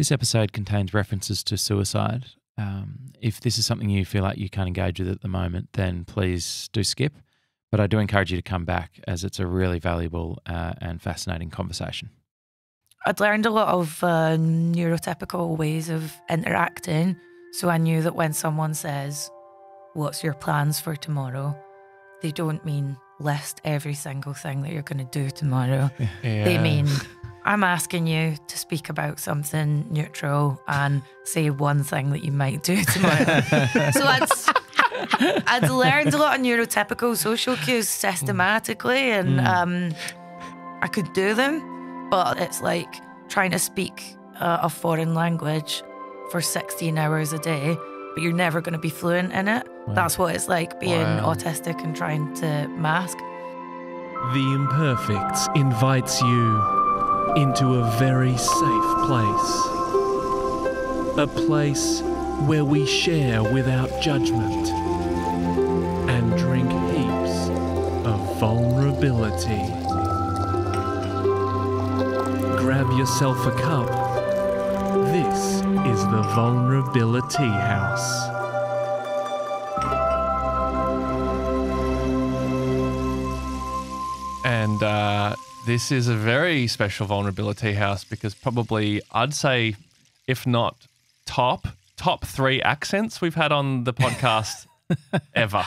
This episode contains references to suicide. If this is something you feel like you can't engage with at the moment, then please do skip. But I do encourage you to come back, as it's a really valuable and fascinating conversation. I'd learned a lot of neurotypical ways of interacting. So I knew that when someone says, "What's your plans for tomorrow?" they don't mean list every single thing that you're going to do tomorrow. Yeah. They mean, I'm asking you to speak about something neutral and say one thing that you might do tomorrow. So I'd learned a lot of neurotypical social cues systematically, and I could do them, but it's like trying to speak a foreign language for 16 hours a day, but you're never going to be fluent in it. Wow. That's what it's like being autistic and trying to mask. The Imperfects invites you into a very safe place. A place where we share without judgment and drink heaps of vulnerability. Grab yourself a cup. This is the Vulnerabilitea House. And this is a very special Vulnerabilitea House because probably I'd say, if not top three accents we've had on the podcast ever.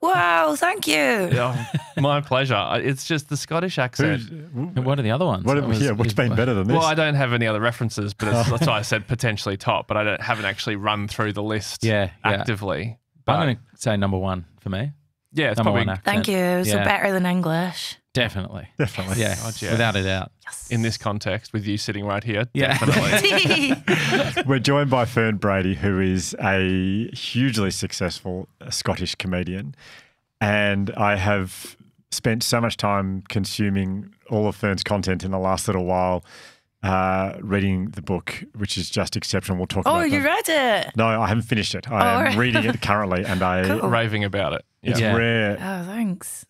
Wow, thank you. Yeah, my pleasure. It's just the Scottish accent. What are the other ones? What's been better than this? Well, I don't have any other references, but that's why I said potentially top, but I haven't actually run through the list actively. But I'm going to say number one for me. Yeah, it's number one. Thank you. So better than English. Definitely. Yes. Yeah. Oh, yes. Without a doubt. Yes. In this context, with you sitting right here, definitely. We're joined by Fern Brady, who is a hugely successful Scottish comedian. And I have spent so much time consuming all of Fern's content in the last little while, reading the book, which is just exceptional. We'll talk about it. Oh, you read it? No, I haven't finished it. I am reading it currently, and I'm raving about it. It's rare. Oh, thanks.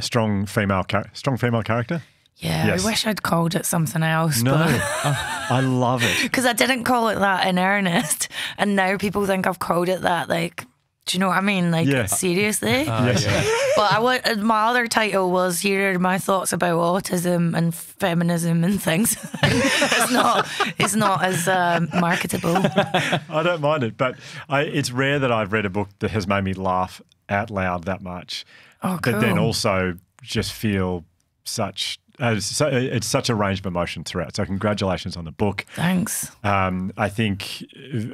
Strong female character. Yeah, yes. I wish I'd called it something else. No, but I love it. Because I didn't call it that in earnest, and now people think I've called it that. Like, do you know what I mean? Like, seriously? But my other title was Here Are My Thoughts About Autism and Feminism and Things. It's not as marketable. I don't mind it, but it's rare that I've read a book that has made me laugh out loud that much. Oh, cool. But then also just feel such... it's such a range of emotion throughout. So congratulations on the book. Thanks. I think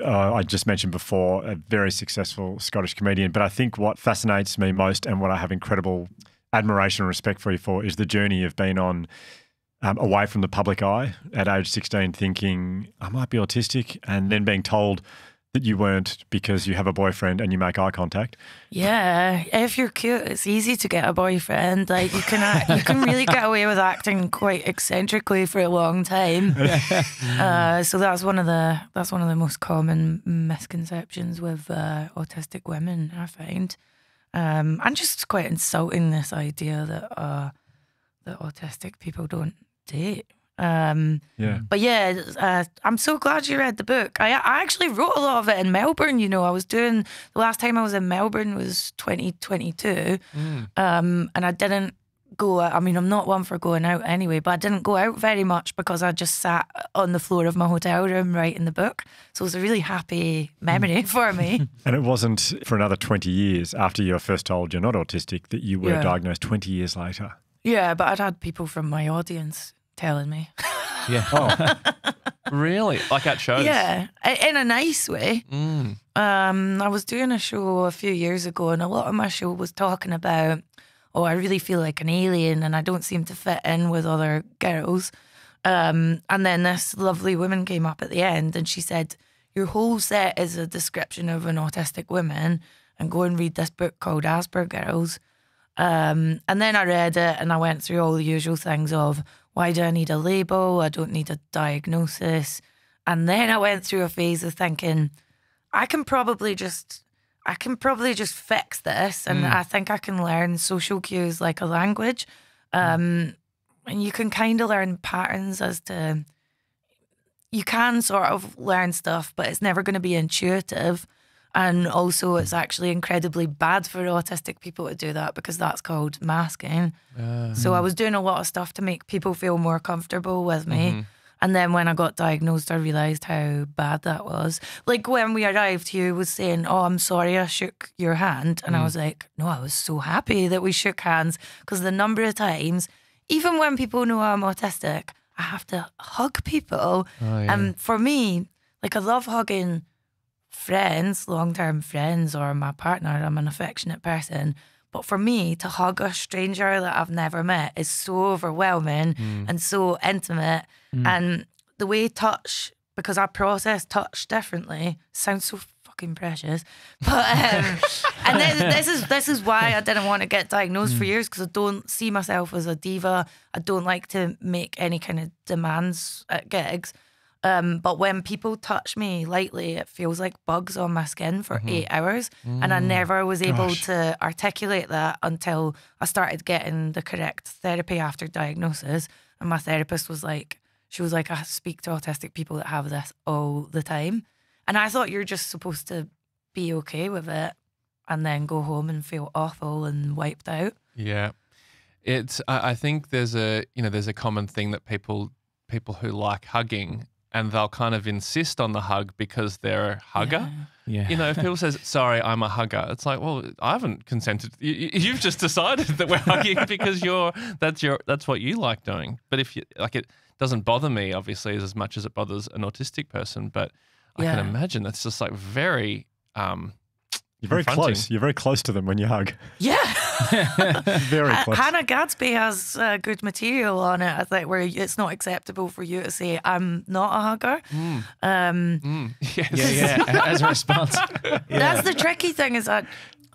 I just mentioned before a very successful Scottish comedian, but I think what fascinates me most and what I have incredible admiration and respect for you for is the journey of being on away from the public eye at age 16, thinking I might be autistic, and then being told that you weren't because you have a boyfriend and you make eye contact. Yeah, if you're cute, it's easy to get a boyfriend. Like you can really get away with acting quite eccentrically for a long time. So that's one of the most common misconceptions with autistic women, I find. And just quite insulting, this idea that autistic people don't date. I'm so glad you read the book. I actually wrote a lot of it in Melbourne. You know, the last time I was in Melbourne was 2022, and I didn't go out. I mean, I'm not one for going out anyway, but I didn't go out very much because I just sat on the floor of my hotel room writing the book. So it was a really happy memory for me. And it wasn't for another 20 years after you were first told you're not autistic that you were diagnosed 20 years later. Yeah, but I'd had people from my audience telling me. Yeah. Oh. Really? Like at shows? Yeah. In a nice way. Mm. I was doing a show a few years ago, and a lot of my show was talking about, I really feel like an alien and I don't seem to fit in with other girls. And then this lovely woman came up at the end and she said, your whole set is a description of an autistic woman, and go and read this book called Aspergirls. And then I read it and I went through all the usual things of, why do I need a label? I don't need a diagnosis. And then I went through a phase of thinking, I can probably just fix this, and I think I can learn social cues like a language. And you can kind of learn patterns as to you can sort of learn stuff, but it's never going to be intuitive. And also it's actually incredibly bad for autistic people to do that because that's called masking. So I was doing a lot of stuff to make people feel more comfortable with me. And then when I got diagnosed, I realised how bad that was. Like when we arrived, Hugh was saying, oh, I'm sorry I shook your hand. And I was like, no, I was so happy that we shook hands, because the number of times, even when people know I'm autistic, I have to hug people. And for me, like I love hugging friends, long-term friends, or my partner. I'm an affectionate person. But for me, to hug a stranger that I've never met is so overwhelming and so intimate. And the way touch, because I process touch differently, sounds so fucking precious. But and this is why I didn't want to get diagnosed for years, because I don't see myself as a diva. I don't like to make any kind of demands at gigs. But when people touch me lightly, it feels like bugs on my skin for 8 hours. And I never was able to articulate that until I started getting the correct therapy after diagnosis. And my therapist was like, I speak to autistic people that have this all the time. And I thought you're just supposed to be okay with it and then go home and feel awful and wiped out. Yeah. It's, I think there's a, you know, there's a common thing that people who like hugging, and they'll kind of insist on the hug because they're a hugger. Yeah. You know, if people says, sorry, I'm a hugger, it's like, well, I haven't consented. You've just decided that we're hugging because that's what you like doing. But if you, like, it doesn't bother me, obviously, as much as it bothers an autistic person, but I can imagine that's just like very, you're very close. You're very close to them when you hug. Yeah. Very close. Hannah Gadsby has good material on it, I think, where it's not acceptable for you to say, I'm not a hugger. Yes. Yeah, as a response. That's the tricky thing, is that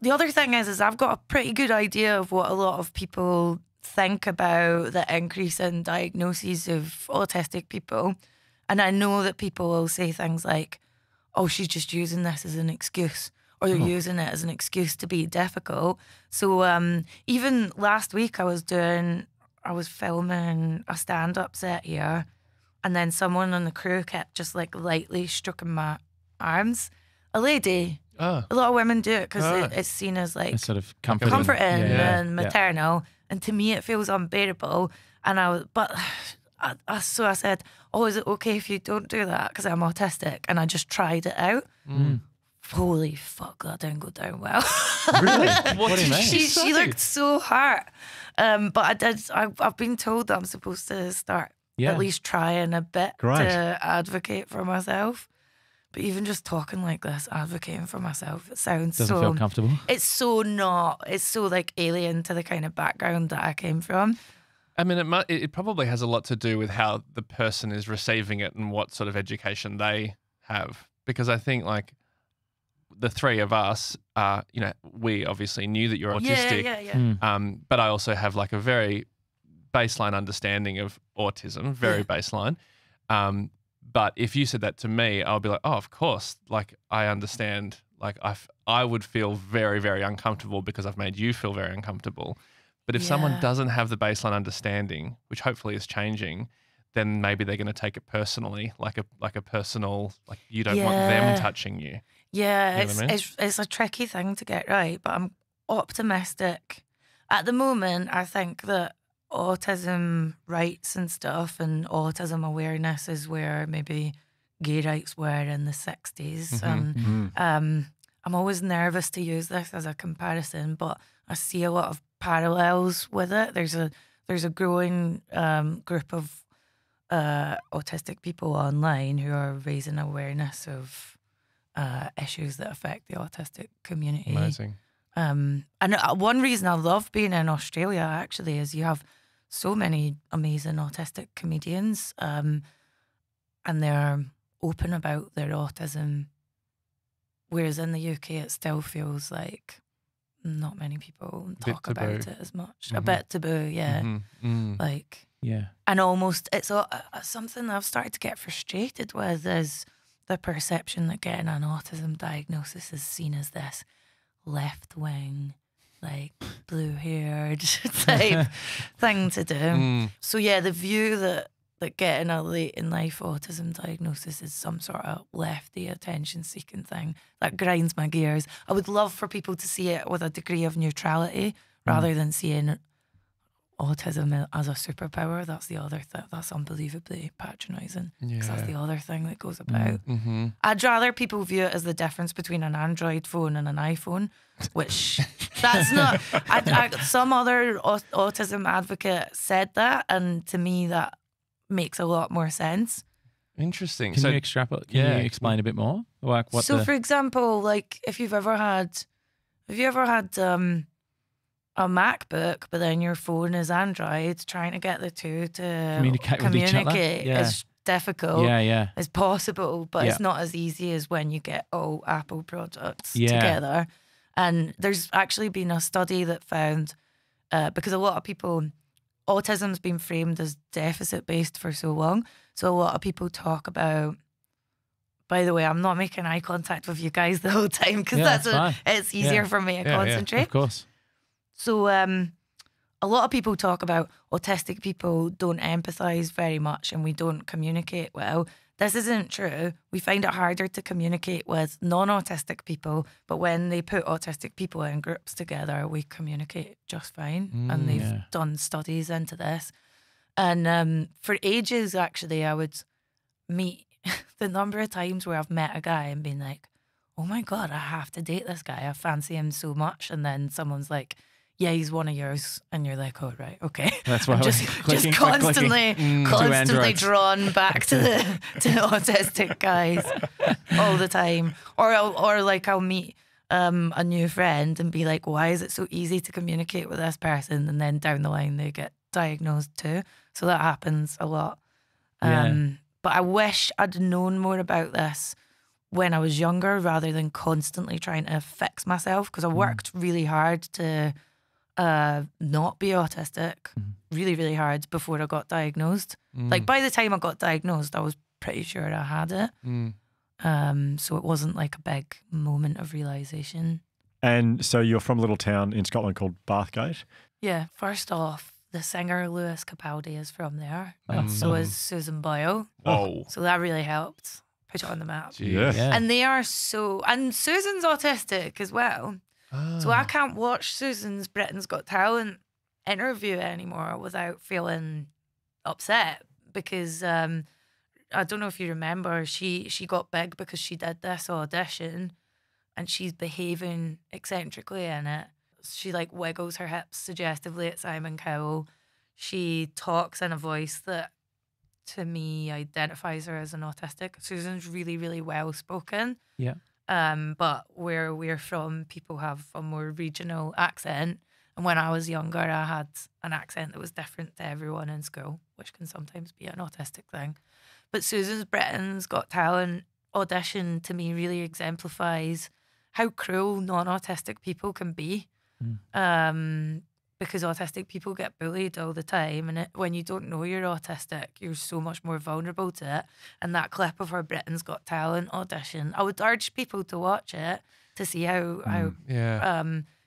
the other thing is I've got a pretty good idea of what a lot of people think about the increase in diagnoses of autistic people. And I know that people will say things like, oh, she's just using this as an excuse. Or they're using it as an excuse to be difficult. So even last week I was filming a stand-up set here, and then someone on the crew kept just like lightly stroking my arms. A lady. Oh. A lot of women do it because it's seen as like sort of comforting and maternal. Yeah. And to me it feels unbearable. And so I said, oh, is it okay if you don't do that? Because I'm autistic. And I just tried it out. Holy fuck, that didn't go down well. Really? What do you mean? She looked so hurt. But I've been told that I'm supposed to start at least trying a bit to advocate for myself. But even just talking like this, advocating for myself, it sounds doesn't feel comfortable. It's so not. It's so like alien to the kind of background that I came from. I mean, it probably has a lot to do with how the person is receiving it and what sort of education they have. Because I think like, the three of us, you know, we obviously knew that you're autistic, but I also have like a very baseline understanding of autism, very baseline. But if you said that to me, I'll be like, oh, of course, like I understand, like I would feel very, very uncomfortable because I've made you feel very uncomfortable. But if someone doesn't have the baseline understanding, which hopefully is changing, then maybe they're going to take it personally, like a personal, like you don't want them touching you. Yeah, you know what I mean? It's a tricky thing to get right, but I'm optimistic. At the moment, I think that autism rights and stuff and autism awareness is where maybe gay rights were in the 60s. And I'm always nervous to use this as a comparison, but I see a lot of parallels with it. There's a growing group of autistic people online who are raising awareness of issues that affect the autistic community. Amazing. And one reason I love being in Australia actually is you have so many amazing autistic comedians, and they're open about their autism, whereas in the UK it still feels like not many people talk about it as much. A bit taboo, yeah. Like, yeah. And almost it's something I've started to get frustrated with is the perception that getting an autism diagnosis is seen as this left-wing, like, blue-haired type thing to do. So, yeah, the view that that getting a late in life autism diagnosis is some sort of lefty attention seeking thing. That grinds my gears. I would love for people to see it with a degree of neutrality rather than seeing autism as a superpower. That's the other thing. That's unbelievably patronising because that's the other thing that goes about. I'd rather people view it as the difference between an Android phone and an iPhone, which that's not. Some other autism advocate said that, and to me that makes a lot more sense. Interesting. Can you extrapolate? Can you explain a bit more? Like what? So, for example, like if you've ever had, a MacBook, but then your phone is Android, trying to get the two to communicate with each other is difficult. It's possible, but it's not as easy as when you get all Apple products together. And there's actually been a study that found, because a lot of people, autism's been framed as deficit-based for so long, so a lot of people talk about, by the way, I'm not making eye contact with you guys the whole time because it's easier for me to concentrate. Yeah, of course. So a lot of people talk about autistic people don't empathise very much and we don't communicate well. This isn't true. We find it harder to communicate with non-autistic people, but when they put autistic people in groups together, we communicate just fine. And they've done studies into this. And for ages, actually, I would meet the number of times where I've met a guy and been like, oh my God, I have to date this guy. I fancy him so much. And then someone's like, yeah, he's one of yours, and you're like, oh right, okay. That's why I'm just constantly drawn back to the autistic guys all the time. Or like I'll meet a new friend and be like, why is it so easy to communicate with this person? And then down the line they get diagnosed too. So that happens a lot. But I wish I'd known more about this when I was younger, rather than constantly trying to fix myself, because I worked really hard to not be autistic, really, really hard before I got diagnosed. Like by the time I got diagnosed, I was pretty sure I had it. So it wasn't like a big moment of realisation. And so you're from a little town in Scotland called Bathgate? Yeah, first off, the singer Lewis Capaldi is from there. So is Susan Boyle. Oh. So that really helped put it on the map. And they are so, and Susan's autistic as well. So I can't watch Susan's Britain's Got Talent interview anymore without feeling upset, because I don't know if you remember, she got big because she did this audition and she's behaving eccentrically in it. She like wiggles her hips suggestively at Simon Cowell. She talks in a voice that to me identifies her as an autistic. Susan's really, really well spoken. Yeah. But where we're from, people have a more regional accent. And when I was younger, I had an accent that was different to everyone in school, which can sometimes be an autistic thing. But Susan's Britain's Got Talent audition to me really exemplifies how cruel non-autistic people can be. Because autistic people get bullied all the time. And when you don't know you're autistic, you're so much more vulnerable to it. And that clip of her Britain's Got Talent audition, I would urge people to watch it to see how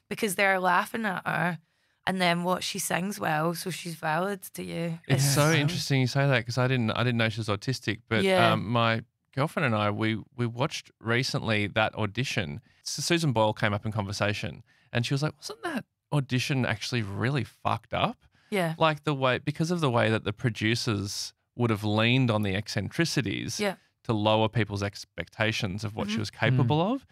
because they're laughing at her. And then what she sings well, so she's valid to you. It's so interesting you say that, because I didn't know she was autistic. But my girlfriend and I, we watched recently that audition. Susan Boyle came up in conversation and she was like, wasn't that audition actually really fucked up? Yeah. Like the way, because of the way that the producers would have leaned on the eccentricities to lower people's expectations of what she was capable of.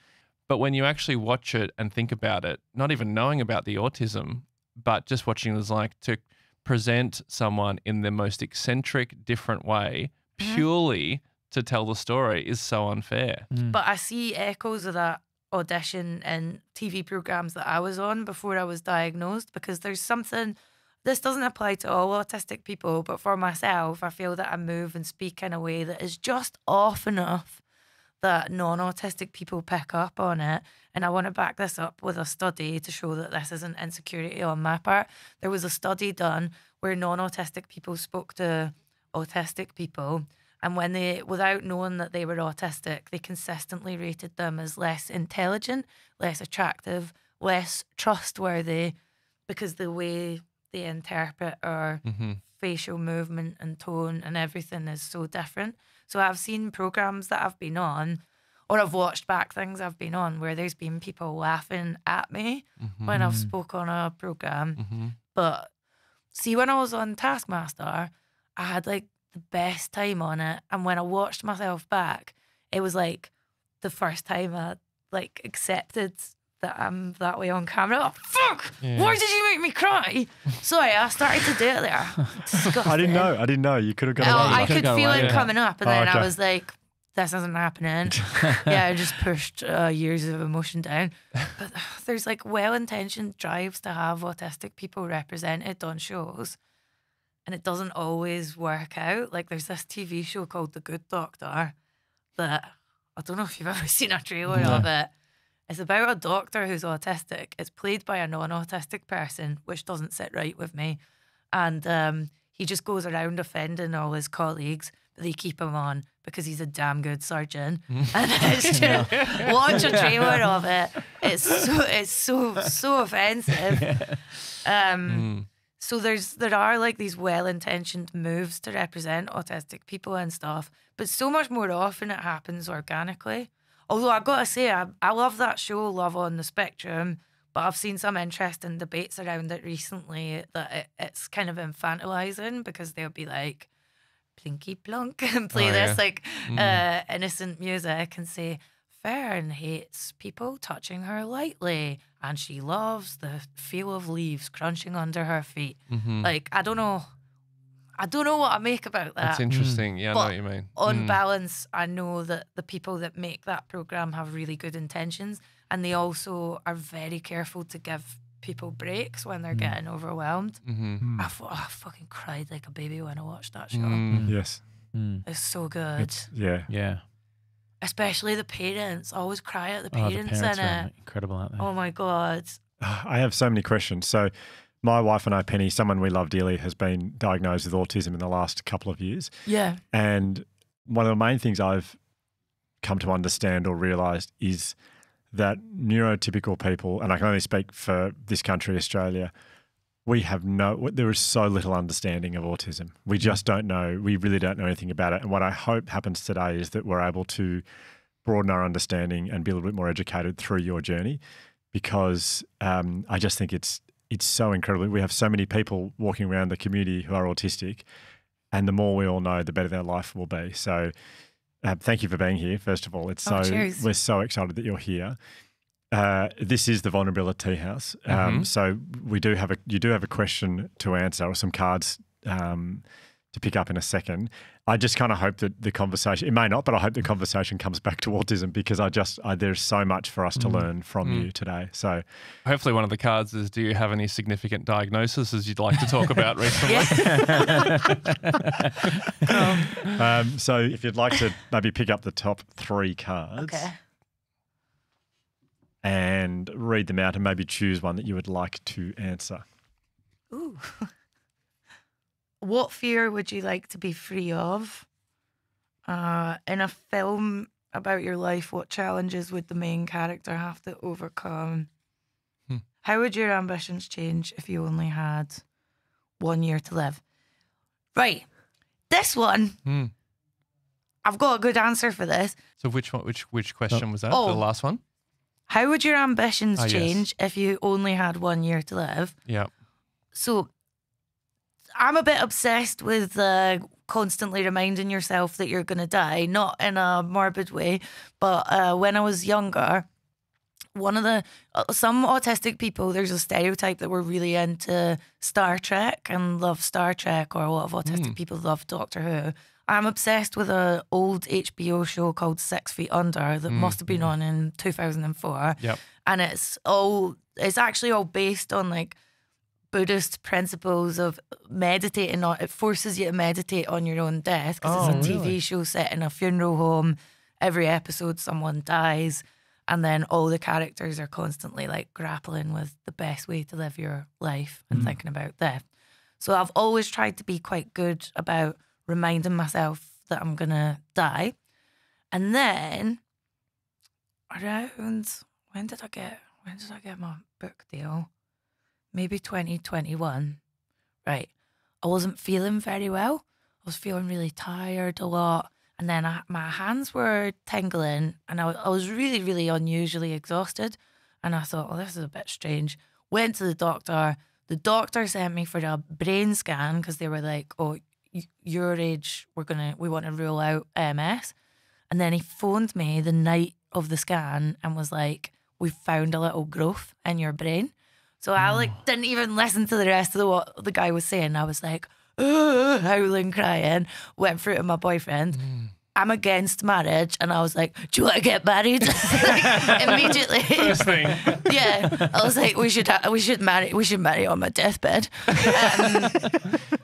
But when you actually watch it and think about it, not even knowing about the autism, but just watching it as like to present someone in the most eccentric, different way, purely to tell the story is so unfair. But I see echoes of that audition and TV programs that I was on before I was diagnosed, because there's something, this doesn't apply to all autistic people, but for myself, I feel that I move and speak in a way that is just off enough that non-autistic people pick up on it. And I want to back this up with a study to show that this isn't insecurity on my part. There was a study done where non-autistic people spoke to autistic people, and when they, without knowing that they were autistic, they consistently rated them as less intelligent, less attractive, less trustworthy, because the way they interpret our facial movement and tone and everything is so different. So I've seen programs that I've been on, or I've watched back things I've been on, where there's been people laughing at me when I've spoke on a program. But see, when I was on Taskmaster, I had like the best time on it. And when I watched myself back, it was like the first time I like accepted that I'm that way on camera. Oh, fuck! Yeah. Why did you make me cry? Sorry, I started to do it there. Disgusting. I didn't know. You could have gone away. I could feel it coming up, and then I was like, this isn't happening. Yeah, I just pushed years of emotion down. But there's like well-intentioned drives to have autistic people represented on shows, and it doesn't always work out. Like there's this TV show called The Good Doctor that, I don't know if you've ever seen a trailer of it. It's about a doctor who's autistic. It's played by a non-autistic person, which doesn't sit right with me. And he just goes around offending all his colleagues. They keep him on because he's a damn good surgeon. And it's just, watch a trailer of it. It's so offensive. So there are like these well-intentioned moves to represent autistic people and stuff, but so much more often it happens organically. Although I've got to say, I love that show, Love on the Spectrum, but I've seen some interesting debates around it recently that it's kind of infantilizing, because they'll be like, plinky plonk, and play this like innocent music and say, Fern hates people touching her lightly and she loves the feel of leaves crunching under her feet. Like, I don't know what I make about that. That's interesting. Yeah, but I know what you mean. On balance, I know that the people that make that program have really good intentions, and they also are very careful to give people breaks when they're getting overwhelmed. I fucking cried like a baby when I watched that show. Yes. It's so good. Yeah. Especially the parents. I always cry at the parents in it. Incredible, aren't they? Oh my God. I have so many questions. So my wife and I, Penny, someone we love dearly, has been diagnosed with autism in the last couple of years. Yeah. And one of the main things I've come to understand or realised is that neurotypical people, and I can only speak for this country, Australia, there is so little understanding of autism. We just don't know. We really don't know anything about it. And what I hope happens today is that we're able to broaden our understanding and be a little bit more educated through your journey, because I just think it's so incredible. We have so many people walking around the community who are autistic, and the more we all know, the better their life will be. So thank you for being here, first of all. We're so excited that you're here. This is the Vulnerabilitea House. So you do have a question to answer, or some cards to pick up in a second. I just kind of hope that the conversation, it may not, but I hope the conversation comes back to autism, because there's so much for us to learn from you today. So hopefully one of the cards is, do you have any significant diagnoses you'd like to talk about recently? So if you'd like to maybe pick up the top three cards and read them out, and maybe choose one that you would like to answer. Ooh. What fear would you like to be free of? In a film about your life, what challenges would the main character have to overcome? How would your ambitions change if you only had 1 year to live? Right. This one, I've got a good answer for this. So which question was that? The last one? How would your ambitions change if you only had 1 year to live? Yeah. So I'm a bit obsessed with constantly reminding yourself that you're going to die, not in a morbid way, but when I was younger, some autistic people, there's a stereotype that we're really into Star Trek and love Star Trek, or a lot of autistic people love Doctor Who. I'm obsessed with an old HBO show called 6 Feet Under that must have been on in 2004. Yep. And it's actually all based on like Buddhist principles of meditating. It forces you to meditate on your own death, because it's a TV show set in a funeral home. Every episode someone dies, and then all the characters are constantly like grappling with the best way to live your life and thinking about death. So I've always tried to be quite good about reminding myself that I'm gonna die. And then around, when did I get my book deal? Maybe 2021. right, I wasn't feeling very well. I was feeling really tired a lot. And then my hands were tingling and I was really, really unusually exhausted. And I thought, oh, this is a bit strange. Went to the doctor. The doctor sent me for a brain scan because they were like, oh, your age, we want to rule out MS. And then he phoned me the night of the scan and was like, we found a little growth in your brain. So I didn't even listen to the rest of what the guy was saying. I was like, howling, crying, went through to my boyfriend. I'm against marriage. And I was like, do you want to get married? Like, immediately. First thing. Yeah. I was like, we should marry on my deathbed.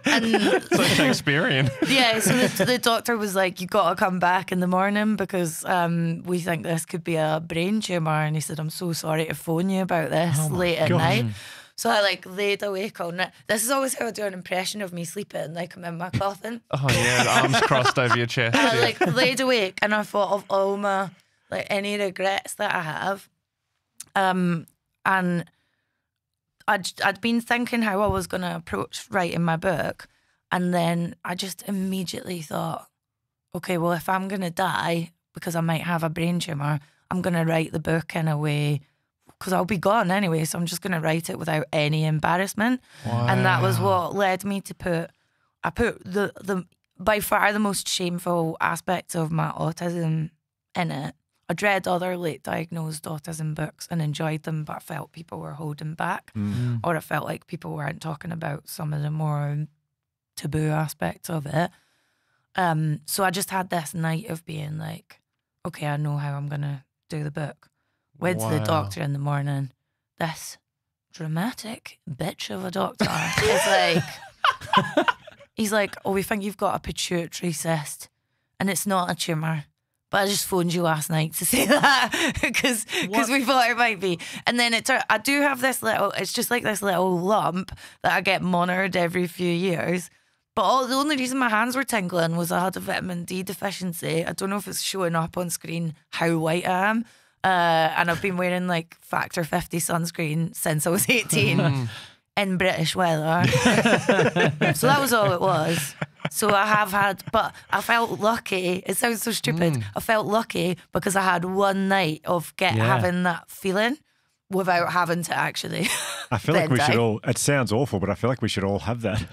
So Shakespearean. Yeah. So the doctor was like, you got to come back in the morning because we think this could be a brain tumour. And he said, I'm so sorry to phone you about this late at night. So I laid awake all night. This is always how I do an impression of me sleeping, I'm in my coffin. Oh yeah, the arms crossed over your chest. And I laid awake and I thought of all my, any regrets that I have. And I'd been thinking how I was going to approach writing my book. And then I just immediately thought, okay, well, if I'm going to die because I might have a brain tumour, I'm going to write the book in a way because I'll be gone anyway, so I'm just going to write it without any embarrassment. Wow. And that was what led me to put the by far the most shameful aspects of my autism in it. I'd read other late diagnosed autism books and enjoyed them, but I felt people were holding back, or I felt like people weren't talking about some of the more taboo aspects of it. So I just had this night of being like, okay, I know how I'm going to do the book. Went to the doctor in the morning. This dramatic bitch of a doctor is like, he's like, oh, we think you've got a pituitary cyst and it's not a tumour. But I just phoned you last night to say that because we thought it might be. And then it turned, I do have this little, it's just like this little lump that I get monitored every few years. But the only reason my hands were tingling was I had a vitamin D deficiency. I don't know if it's showing up on screen how white I am. And I've been wearing Factor 50 sunscreen since I was 18 in British weather. So that was all it was. So I have had, but I felt lucky. It sounds so stupid. I felt lucky because I had one night of having that feeling without having to actually. I feel like we should all, it sounds awful, but I feel like we should all have that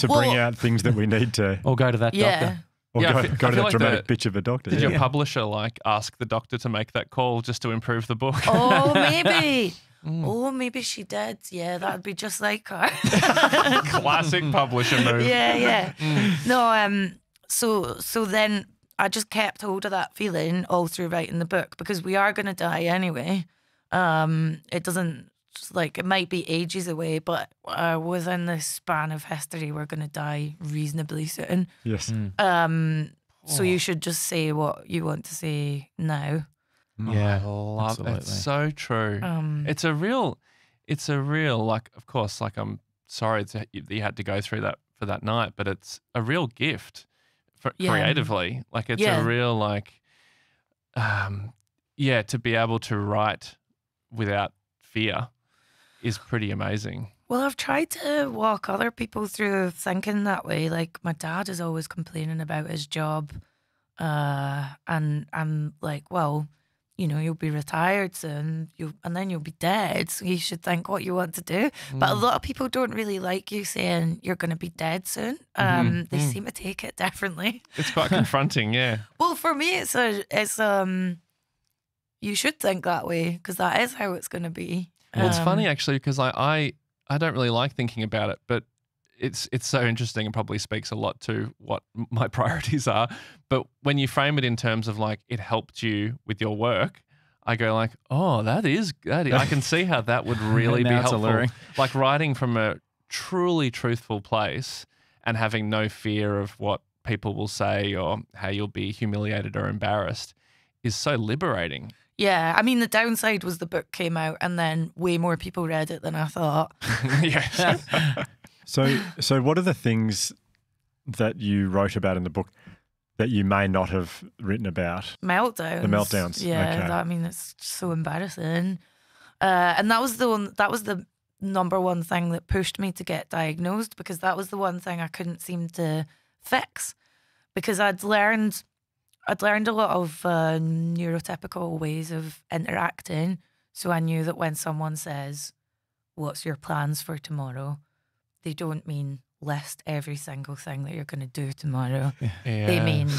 to bring out things that we need to. Or go to that doctor. Or go to that dramatic bitch of a doctor. Did your publisher ask the doctor to make that call just to improve the book? Oh, maybe. Oh, maybe she did. Yeah, that would be just like her. Classic publisher move. Yeah, yeah. No, so then I just kept hold of that feeling all through writing the book because we are going to die anyway. It doesn't, it might be ages away, but within the span of history, we're going to die reasonably soon. Yes. So you should just say what you want to say now. Yeah, absolutely. It's so true. It's a real, of course, I'm sorry that you had to go through that for that night, but it's a real gift for, creatively. It's a real, to be able to write without fear is pretty amazing. Well, I've tried to walk other people through thinking that way. My dad is always complaining about his job. And I'm like, well, you know, you'll be retired soon and then you'll be dead. So you should think what you want to do. But a lot of people don't really like you saying you're going to be dead soon. They seem to take it differently. It's quite confronting, yeah. Well, for me, you should think that way because that is how it's going to be. Well, it's funny actually because I don't really like thinking about it, but it's so interesting and probably speaks a lot to what my priorities are. But when you frame it in terms of it helped you with your work, I go oh, that is I can see how that would really be helpful. Writing from a truly truthful place and having no fear of what people will say or how you'll be humiliated or embarrassed is so liberating. Yeah, I mean, the downside was the book came out and then way more people read it than I thought. Yes. So what are the things that you wrote about in the book that you may not have written about? Meltdowns. The meltdowns. Yeah, okay. I mean, it's so embarrassing. And that was the number one thing that pushed me to get diagnosed, because that was the one thing I couldn't seem to fix, because I'd learned a lot of neurotypical ways of interacting. So I knew that when someone says, "What's your plans for tomorrow?" they don't mean list every single thing that you're going to do tomorrow. Yeah. They mean,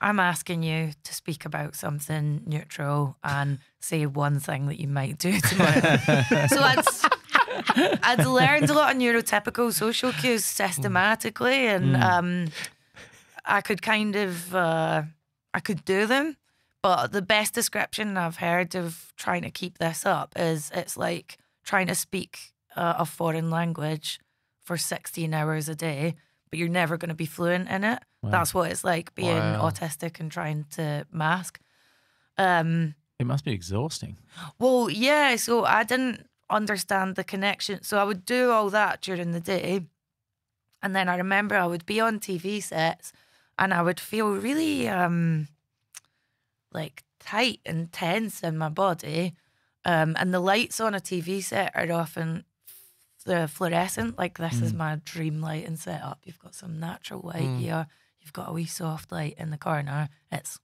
I'm asking you to speak about something neutral and say one thing that you might do tomorrow. So I'd learned a lot of neurotypical social cues systematically, and I could kind of, I could do them. But the best description I've heard of trying to keep this up is it's like trying to speak a foreign language for 16 hours a day, but you're never going to be fluent in it. Wow. That's what it's like being autistic and trying to mask. It must be exhausting. Well, yeah, so I didn't understand the connection. So I would do all that during the day. And then I remember I would be on TV sets and I would feel really... like tight and tense in my body, and the lights on a TV set are often fluorescent. Like this is my dream lighting setup. You've got some natural light here. You've got a wee soft light in the corner. It's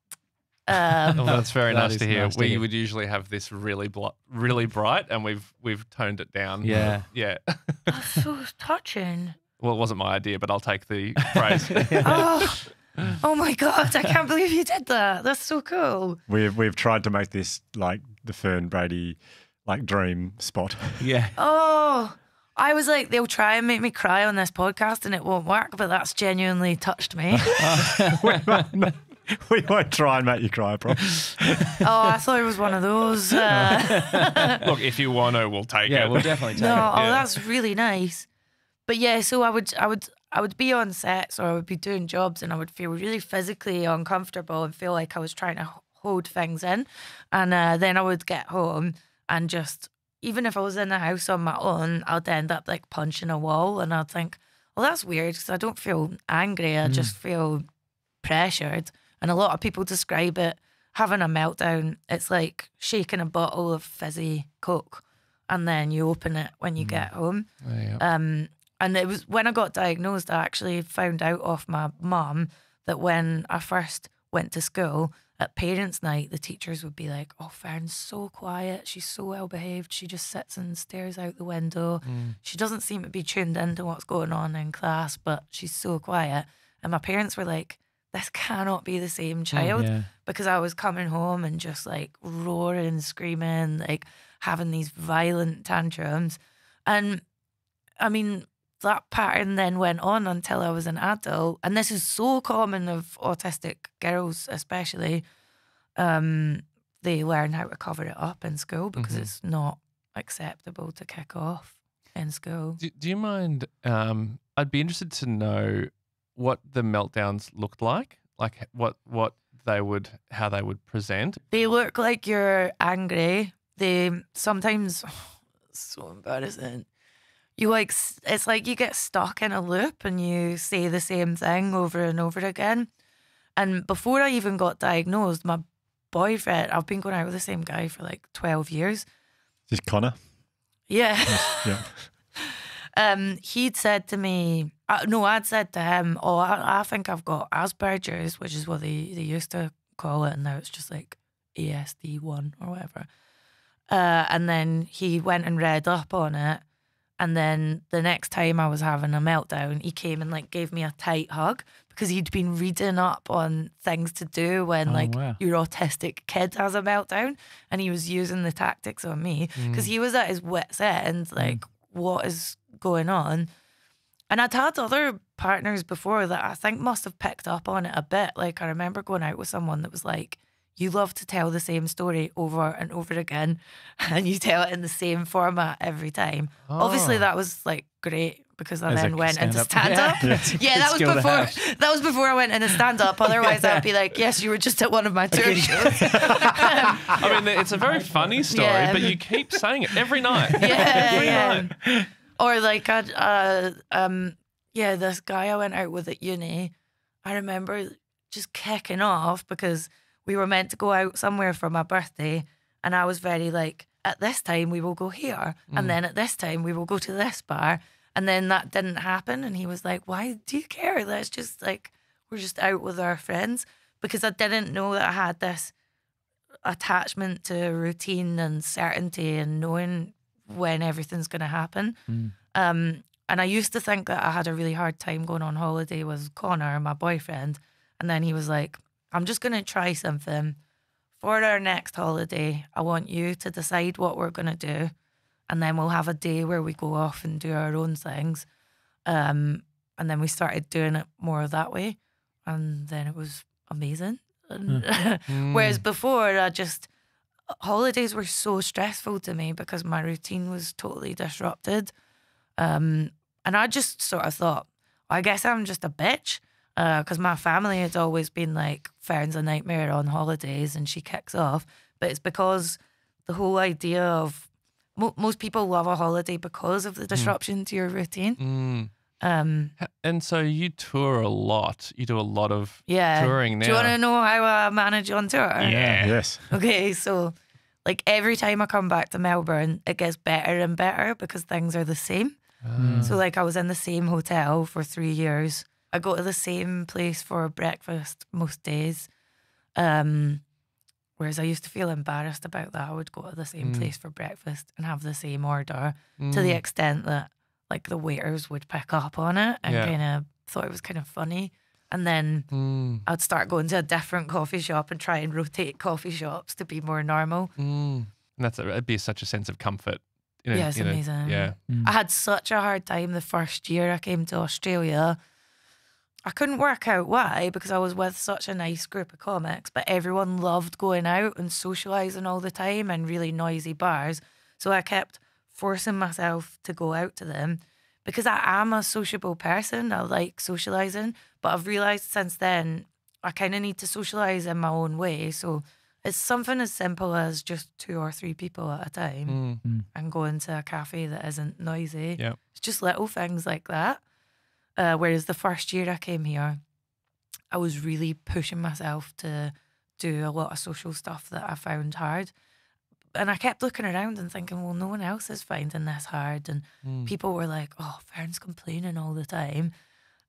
oh, that's very nice to hear. We would usually have this really bright, and we've toned it down. Yeah, yeah. That's so touching. Well, it wasn't my idea, but I'll take the praise. Oh my God, I can't believe you did that. That's so cool. We've tried to make this like the Fern Brady like dream spot. Yeah. Oh, I was like, they'll try and make me cry on this podcast and it won't work, but that's genuinely touched me. We won't try and make you cry, bro. I thought it was one of those. Look, if you want to, we'll take it. Yeah, we'll definitely take it. Oh, that's really nice. But yeah, so I would be on sets or I would be doing jobs and I would feel really physically uncomfortable and feel like I was trying to hold things in. And then I would get home and just, even if I was in the house on my own, I'd end up like punching a wall and I'd think, well, that's weird because I don't feel angry. I just feel pressured. And a lot of people describe it, having a meltdown, it's like shaking a bottle of fizzy Coke and then you open it when you get home. Yeah. And it was when I got diagnosed, I actually found out off my mum that when I first went to school at parents' night, the teachers would be like, "Oh, Fern's so quiet. She's so well behaved. She just sits and stares out the window. She doesn't seem to be tuned into what's going on in class, but she's so quiet." And my parents were like, "This cannot be the same child," because I was coming home and just like roaring, screaming, like having these violent tantrums. And I mean, that pattern then went on until I was an adult. And this is so common of autistic girls especially. They learn how to cover it up in school because it's not acceptable to kick off in school. Do you mind, I'd be interested to know what the meltdowns looked like what they would, how they would present. They look like you're angry. They sometimes, so embarrassing. You like, it's like you get stuck in a loop and you say the same thing over and over again. And before I even got diagnosed, my boyfriend, I've been going out with the same guy for like 12 years. Is this Connor? Yeah. Yeah. He'd said to me, no, I'd said to him, "Oh, I think I've got Aspergirls," which is what they used to call it. And now it's just like ASD1 or whatever. And then he went and read up on it. And then the next time I was having a meltdown, he came and like gave me a tight hug because he'd been reading up on things to do when your autistic kid has a meltdown, and he was using the tactics on me because he was at his wit's end, like what is going on? And I'd had other partners before that I think must have picked up on it a bit. Like I remember going out with someone that was like, "You love to tell the same story over and over again and you tell it in the same format every time." Oh. Obviously that was like great because I then went into stand-up. Yeah, that was before I went into stand-up. Otherwise I'd be like, "Yes, you were just at one of my tour shows." I mean, it's a very funny story, but you keep saying it every night. Every night. Or like I'd, this guy I went out with at uni, I remember just kicking off because we were meant to go out somewhere for my birthday and I was very like, at this time we will go here, and then at this time we will go to this bar. And then that didn't happen. And he was like, why do you care? Let's just, like, we're just out with our friends. Because I didn't know that I had this attachment to routine and certainty and knowing when everything's going to happen. And I used to think that I had a really hard time going on holiday with Connor, my boyfriend. And then he was like, I'm just going to try something. For our next holiday, I want you to decide what we're going to do. And then we'll have a day where we go off and do our own things. And then we started doing it more that way. And then it was amazing. Whereas before, I just, holidays were so stressful to me because my routine was totally disrupted. And I just sort of thought, I guess I'm just a bitch. Because my family had always been like, Fern's a nightmare on holidays and she kicks off. But it's because the whole idea of, most people love a holiday because of the disruption to your routine. And so you tour a lot. You do a lot of touring now. Do you want to know how I manage on tour? Yeah. Yes. Okay, so like every time I come back to Melbourne, it gets better and better because things are the same. So like I was in the same hotel for 3 years. I go to the same place for breakfast most days. Whereas I used to feel embarrassed about that. I would go to the same place for breakfast and have the same order to the extent that like the waiters would pick up on it and kind of thought it was kind of funny. And then I'd start going to a different coffee shop and try and rotate coffee shops to be more normal. And it'd be such a sense of comfort. You know, yeah, it's amazing. I had such a hard time the first year I came to Australia. I couldn't work out why, because I was with such a nice group of comics, but everyone loved going out and socialising all the time and really noisy bars. So I kept forcing myself to go out to them because I am a sociable person. I like socialising, but I've realised since then I kind of need to socialise in my own way. So it's something as simple as just 2 or 3 people at a time and going to a cafe that isn't noisy. It's just little things like that. Whereas the first year I came here, I was really pushing myself to do a lot of social stuff that I found hard. And I kept looking around and thinking, well, no one else is finding this hard. And people were like, oh, Fern's complaining all the time.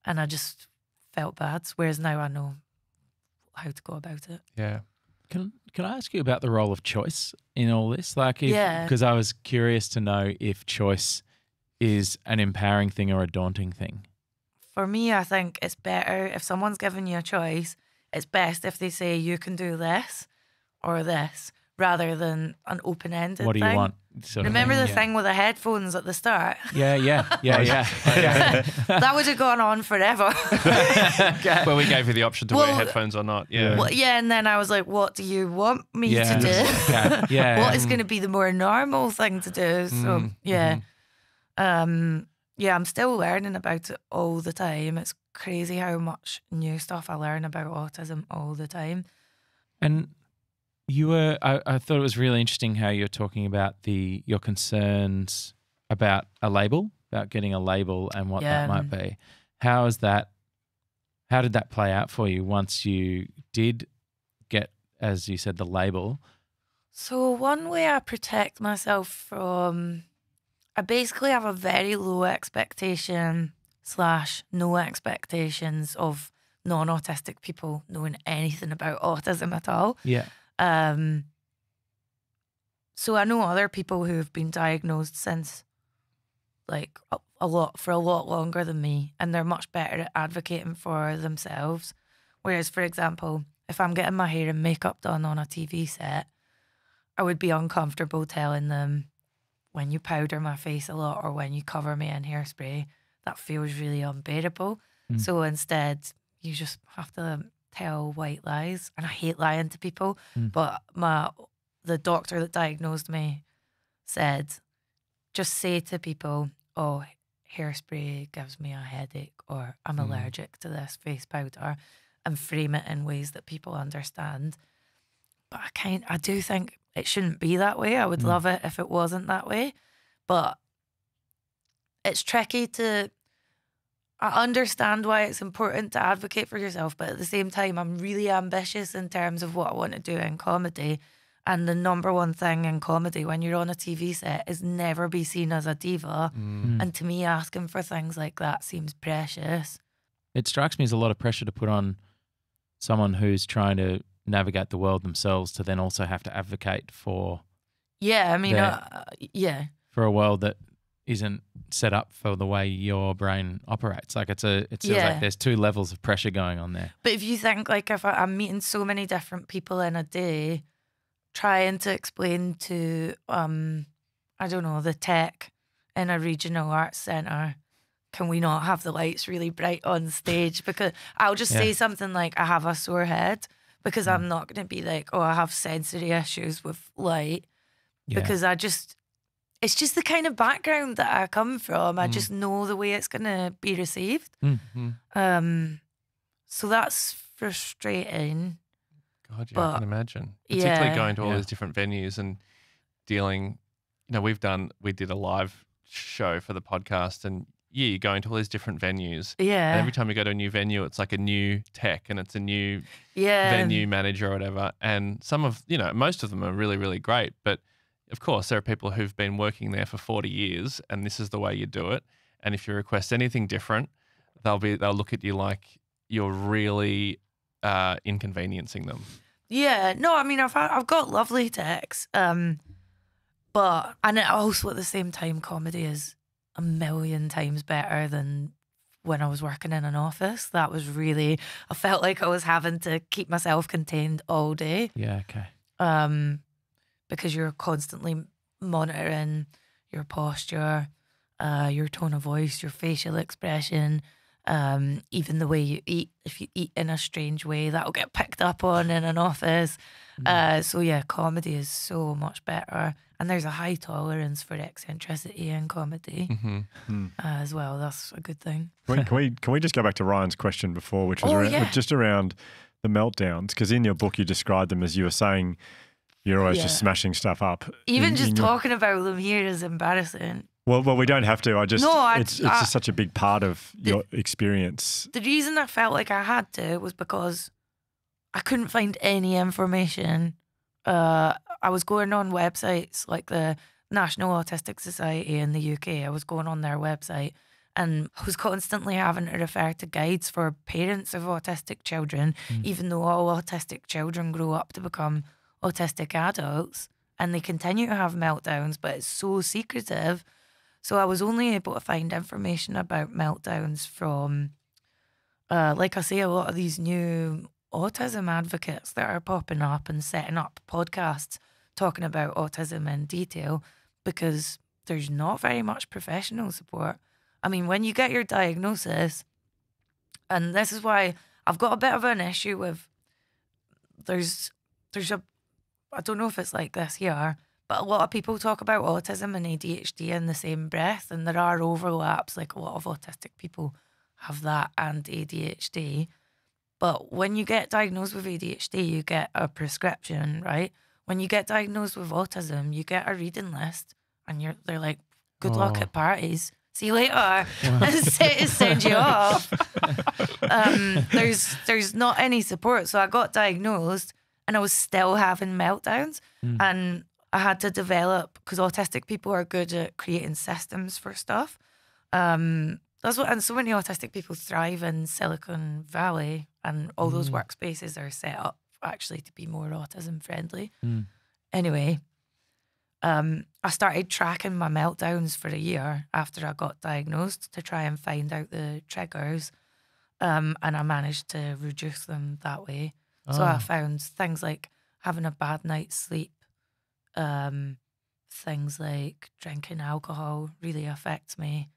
And I just felt bad. Whereas now I know how to go about it. Yeah. Can I ask you about the role of choice in all this? Like, because I was curious to know if choice is an empowering thing or a daunting thing. For me, I think it's better if someone's giving you a choice, it's best if they say you can do this or this rather than an open-ended thing. What do you want? Remember the thing with the headphones at the start? Yeah. That would have gone on forever. Well, we gave you the option to wear headphones or not. And then I was like, what do you want me to do? What is going to be the more normal thing to do? So, yeah, I'm still learning about it all the time. It's crazy how much new stuff I learn about autism all the time. And you were, I thought it was really interesting how you're talking about your concerns about a label, about getting a label and what that might be. How did that play out for you once you did get, as you said, the label? So one way I protect myself from... I basically have a very low expectation / no expectations of non-autistic people knowing anything about autism at all. So I know other people who have been diagnosed since, like, for a lot longer than me, and they're much better at advocating for themselves. Whereas, for example, if I'm getting my hair and makeup done on a TV set, I would be uncomfortable telling them, when you powder my face a lot or when you cover me in hairspray, that feels really unbearable. So instead, you just have to tell white lies. And I hate lying to people. But the doctor that diagnosed me said, just say to people, oh, hairspray gives me a headache or I'm allergic to this face powder, and frame it in ways that people understand. But I do think it shouldn't be that way. I would love it if it wasn't that way. But it's tricky I understand why it's important to advocate for yourself, but at the same time, I'm really ambitious in terms of what I want to do in comedy. And the number one thing in comedy when you're on a TV set is never be seen as a diva. Mm. And to me, asking for things like that seems precious. It strikes me as a lot of pressure to put on someone who's trying to navigate the world themselves to then also have to advocate for... Yeah, I mean, yeah. For a world that isn't set up for the way your brain operates. Like it feels like there's two levels of pressure going on there. But if you think, like, if I'm meeting so many different people in a day... trying to explain to, I don't know, the tech in a regional arts centre, can we not have the lights really bright on stage? Because I'll just say something like, I have a sore head, because I'm not going to be like, oh, I have sensory issues with light, because I just, it's just the kind of background that I come from. I just know the way it's going to be received. So that's frustrating. God, yeah, but I can imagine. Particularly going to all these different venues and dealing, you know, we did a live show for the podcast, and you're going to all these different venues. Yeah. And every time you go to a new venue, it's like a new tech and it's a new venue manager or whatever. And some of, you know, most of them are really, really great. But of course, there are people who've been working there for 40 years and this is the way you do it. And if you request anything different, they'll look at you like you're really inconveniencing them. Yeah, no, I mean, I've got lovely texts, but, and also at the same time, comedy is a million times better than when I was working in an office. That was really, I felt like I was having to keep myself contained all day. Yeah, okay. Because you're constantly monitoring your posture, your tone of voice, your facial expression, even the way you eat. If you eat in a strange way, that'll get picked up on in an office. So yeah, comedy is so much better, and there's a high tolerance for eccentricity in comedy as well. That's a good thing. Can we just go back to Ryan's question before, which was just around the meltdowns, because in your book you described them as, you were saying, you're always just smashing stuff up. Even talking about them here is embarrassing. Well, we don't have to. It's just such a big part of your experience. The reason I felt like I had to was because I couldn't find any information. I was going on websites like the National Autistic Society in the UK. I was going on their website and I was constantly having to refer to guides for parents of autistic children, even though all autistic children grow up to become autistic adults and they continue to have meltdowns, but it's so secretive. So I was only able to find information about meltdowns from, like I say, a lot of these new autism advocates that are popping up and setting up podcasts talking about autism in detail, because there's not very much professional support. I mean, when you get your diagnosis, and this is why I've got a bit of an issue with, there's I don't know if it's like this here, but a lot of people talk about autism and ADHD in the same breath, and there are overlaps. Like, a lot of autistic people have that and ADHD. But when you get diagnosed with ADHD, you get a prescription, right? When you get diagnosed with autism, you get a reading list, and they're like, good luck at parties. See you later. Send you off. There's not any support. So I got diagnosed and I was still having meltdowns. And I had to develop, because autistic people are good at creating systems for stuff. And so many autistic people thrive in Silicon Valley, and all those workspaces are set up actually to be more autism friendly. Anyway, I started tracking my meltdowns for a year after I got diagnosed to try and find out the triggers. And I managed to reduce them that way. Oh. So I found things like having a bad night's sleep, things like drinking alcohol really affects me.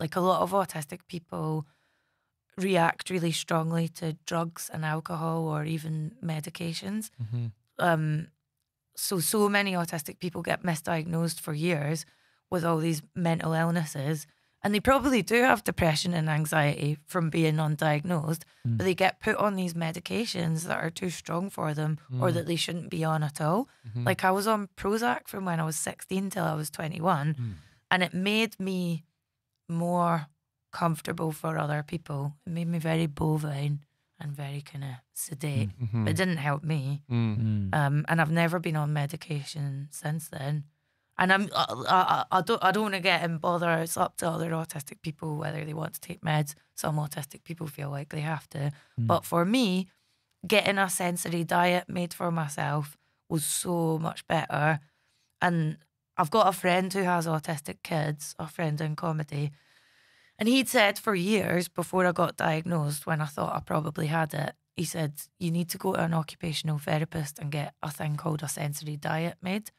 Like, a lot of autistic people react really strongly to drugs and alcohol or even medications. So many autistic people get misdiagnosed for years with all these mental illnesses, and they probably do have depression and anxiety from being undiagnosed, but they get put on these medications that are too strong for them or that they shouldn't be on at all. Like, I was on Prozac from when I was 16 till I was 21, and it made me more comfortable for other people. It made me very bovine. and very kind of sedate. Mm-hmm. But it didn't help me. Mm-hmm. And I've never been on medication since then. And I don't want to get in bother. It's up to other autistic people whether they want to take meds. Some autistic people feel like they have to. Mm. But for me, getting a sensory diet made for myself was so much better. And I've got a friend who has autistic kids, a friend in comedy. And he'd said for years before I got diagnosed, when I thought I probably had it, he said, you need to go to an occupational therapist and get a thing called a sensory diet made.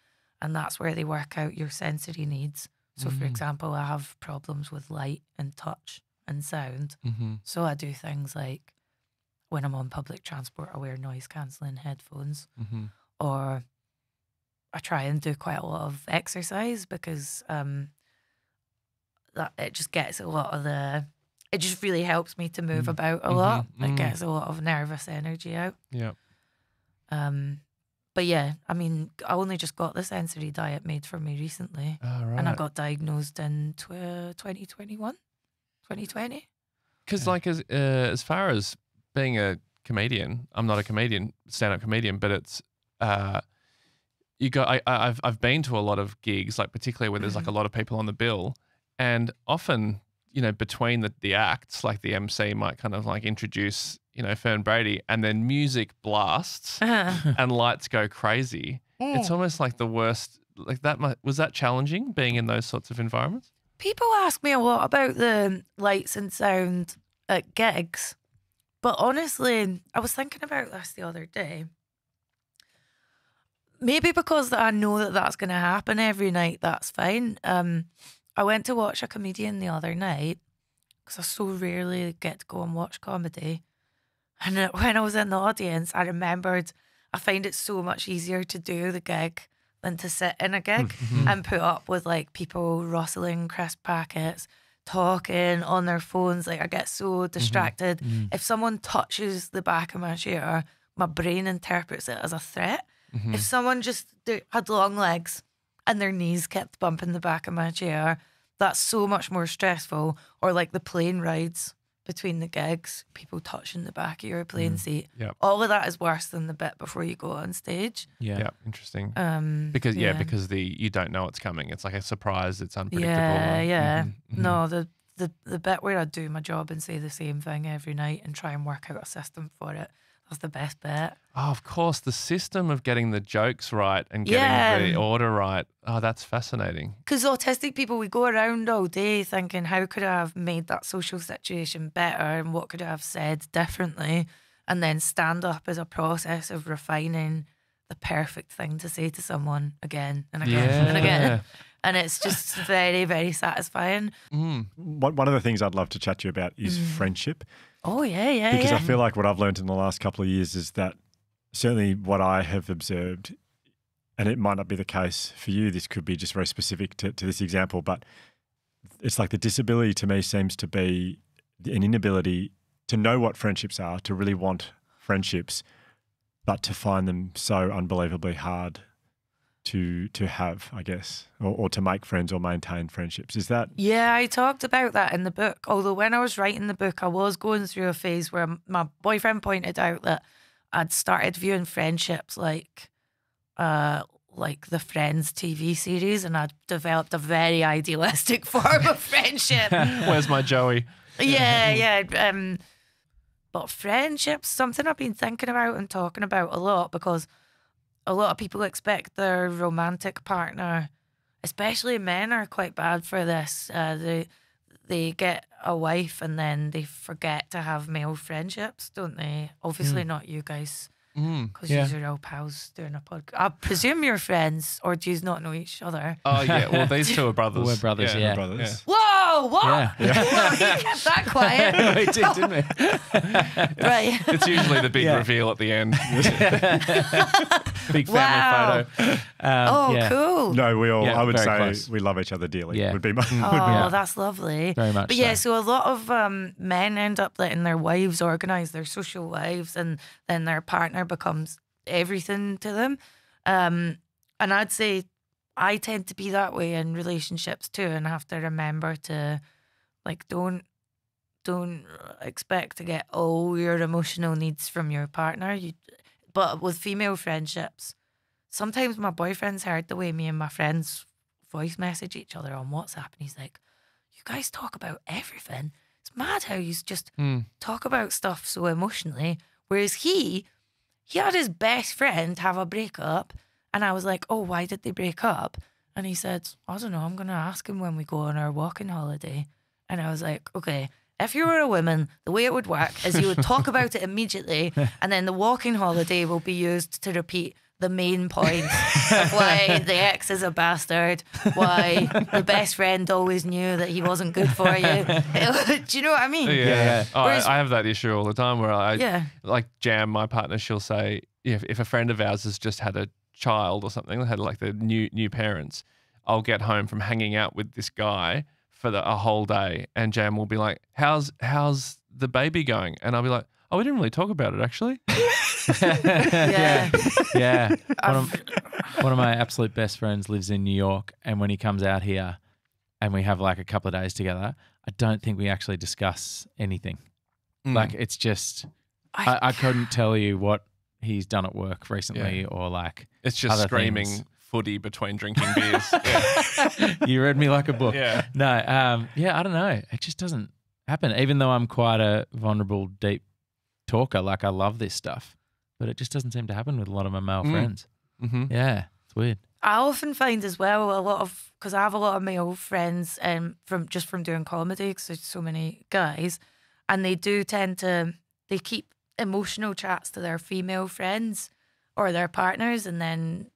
And that's where they work out your sensory needs. So, for example, I have problems with light and touch and sound. Mm-hmm. So I do things like when I'm on public transport, I wear noise-cancelling headphones. Mm-hmm. Or I try and do quite a lot of exercise because it just gets a lot of the... It just really helps me to move about a lot. Mm-hmm. It gets a lot of nervous energy out. Yeah. But yeah, I mean, I only just got the sensory diet made for me recently. Oh, right. And I got diagnosed in 2020. Because like as far as being a comedian, I'm not a comedian, stand-up comedian, but it's, I've been to a lot of gigs, like particularly where there's like a lot of people on the bill, and often, you know, between the acts, like the MC might kind of like introduce, you know, Fern Brady, and then music blasts and lights go crazy. Yeah. It's almost like the worst. Like that was that challenging being in those sorts of environments? People ask me a lot about the lights and sound at gigs, but honestly, I was thinking about this the other day. Maybe because I know that that's going to happen every night, that's fine. I went to watch a comedian the other night because I so rarely get to go and watch comedy. And when I was in the audience, I remembered I find it so much easier to do the gig than to sit in a gig and put up with like people rustling crisp packets, talking on their phones. Like I get so distracted. Mm-hmm. If someone touches the back of my chair, my brain interprets it as a threat. Mm-hmm. If someone just had long legs and their knees kept bumping the back of my chair, that's so much more stressful. Or like the plane rides between the gigs, people touching the back of your plane seat. Yep. All of that is worse than the bit before you go on stage. Yeah, yep. Interesting. Because because you don't know it's coming. It's like a surprise. It's unpredictable. Yeah, yeah. Mm-hmm. No, the bit where I do my job and say the same thing every night and try and work out a system for it. That's the best bit. Oh, of course, the system of getting the jokes right and getting the order right. Oh, that's fascinating. Because autistic people, we go around all day thinking, how could I have made that social situation better and what could I have said differently? And then stand up is a process of refining the perfect thing to say to someone again and again and again. And it's just very, very satisfying. Mm. One of the things I'd love to chat to you about is friendship. Oh, yeah, yeah, because I feel like what I've learned in the last couple of years is that certainly what I have observed, and it might not be the case for you, this could be just very specific to this example, but it's like the disability to me seems to be an inability to know what friendships are, to really want friendships, but to find them so unbelievably hard to have, I guess, or to make friends or maintain friendships. Is that? Yeah, I talked about that in the book. Although when I was writing the book, I was going through a phase where my boyfriend pointed out that I'd started viewing friendships like the Friends TV series, and I'd developed a very idealistic form of friendship. Where's my Joey? Yeah, yeah. But friendships, something I've been thinking about and talking about a lot, because a lot of people expect their romantic partner, especially men, are quite bad for this. They get a wife and then they forget to have male friendships, don't they? Obviously not you guys, because you are all pals doing a podcast. I presume you're friends, or do you not know each other? Oh, yeah. Well, these two are brothers. We're brothers, yeah. We're brothers. Yeah. Whoa, what? Yeah. Yeah. You kept that quiet. We did, didn't we? Right. It's usually the big reveal at the end. Big family photo. Cool. No, we all, I would say close. We love each other dearly. Yeah. Would be that's lovely. Very much. But yeah, so a lot of men end up letting their wives organise their social lives, and then their partner becomes everything to them. And I'd say I tend to be that way in relationships too, and I have to remember to, like, don't don't expect to get all your emotional needs from your partner. But with female friendships, sometimes my boyfriend's heard the way me and my friends voice message each other on WhatsApp, and he's like, you guys talk about everything. It's mad how you just talk about stuff so emotionally. Whereas he had his best friend have a breakup, and I was like, oh, why did they break up? And he said, I don't know, I'm going to ask him when we go on our walking holiday. And I was like, okay, if you were a woman, the way it would work is you would talk about it immediately, and then the walking holiday will be used to repeat the main point of why the ex is a bastard, why the best friend always knew that he wasn't good for you. Do you know what I mean? Yeah. Oh, whereas, I have that issue all the time where I, like Jam, my partner, she'll say, if a friend of ours has just had a child or something, they had like the new parents, I'll get home from hanging out with this guy for a whole day, and Jam will be like, how's the baby going? And I'll be like, oh, we didn't really talk about it actually. Yeah. One of my absolute best friends lives in New York, and when he comes out here and we have like a couple of days together, I don't think we actually discuss anything. Like, it's just, I couldn't tell you what he's done at work recently, or like, it's just screaming things. Footy between drinking beers. You read me like a book. I don't know, it just doesn't happen, even though I'm quite a vulnerable, deep talker. Like, I love this stuff, but it just doesn't seem to happen with a lot of my male friends. Yeah, it's weird. I often find as well because I have a lot of male friends from doing comedy, because there's so many guys, and they do tend to, they keep emotional chats to their female friends or their partners, and then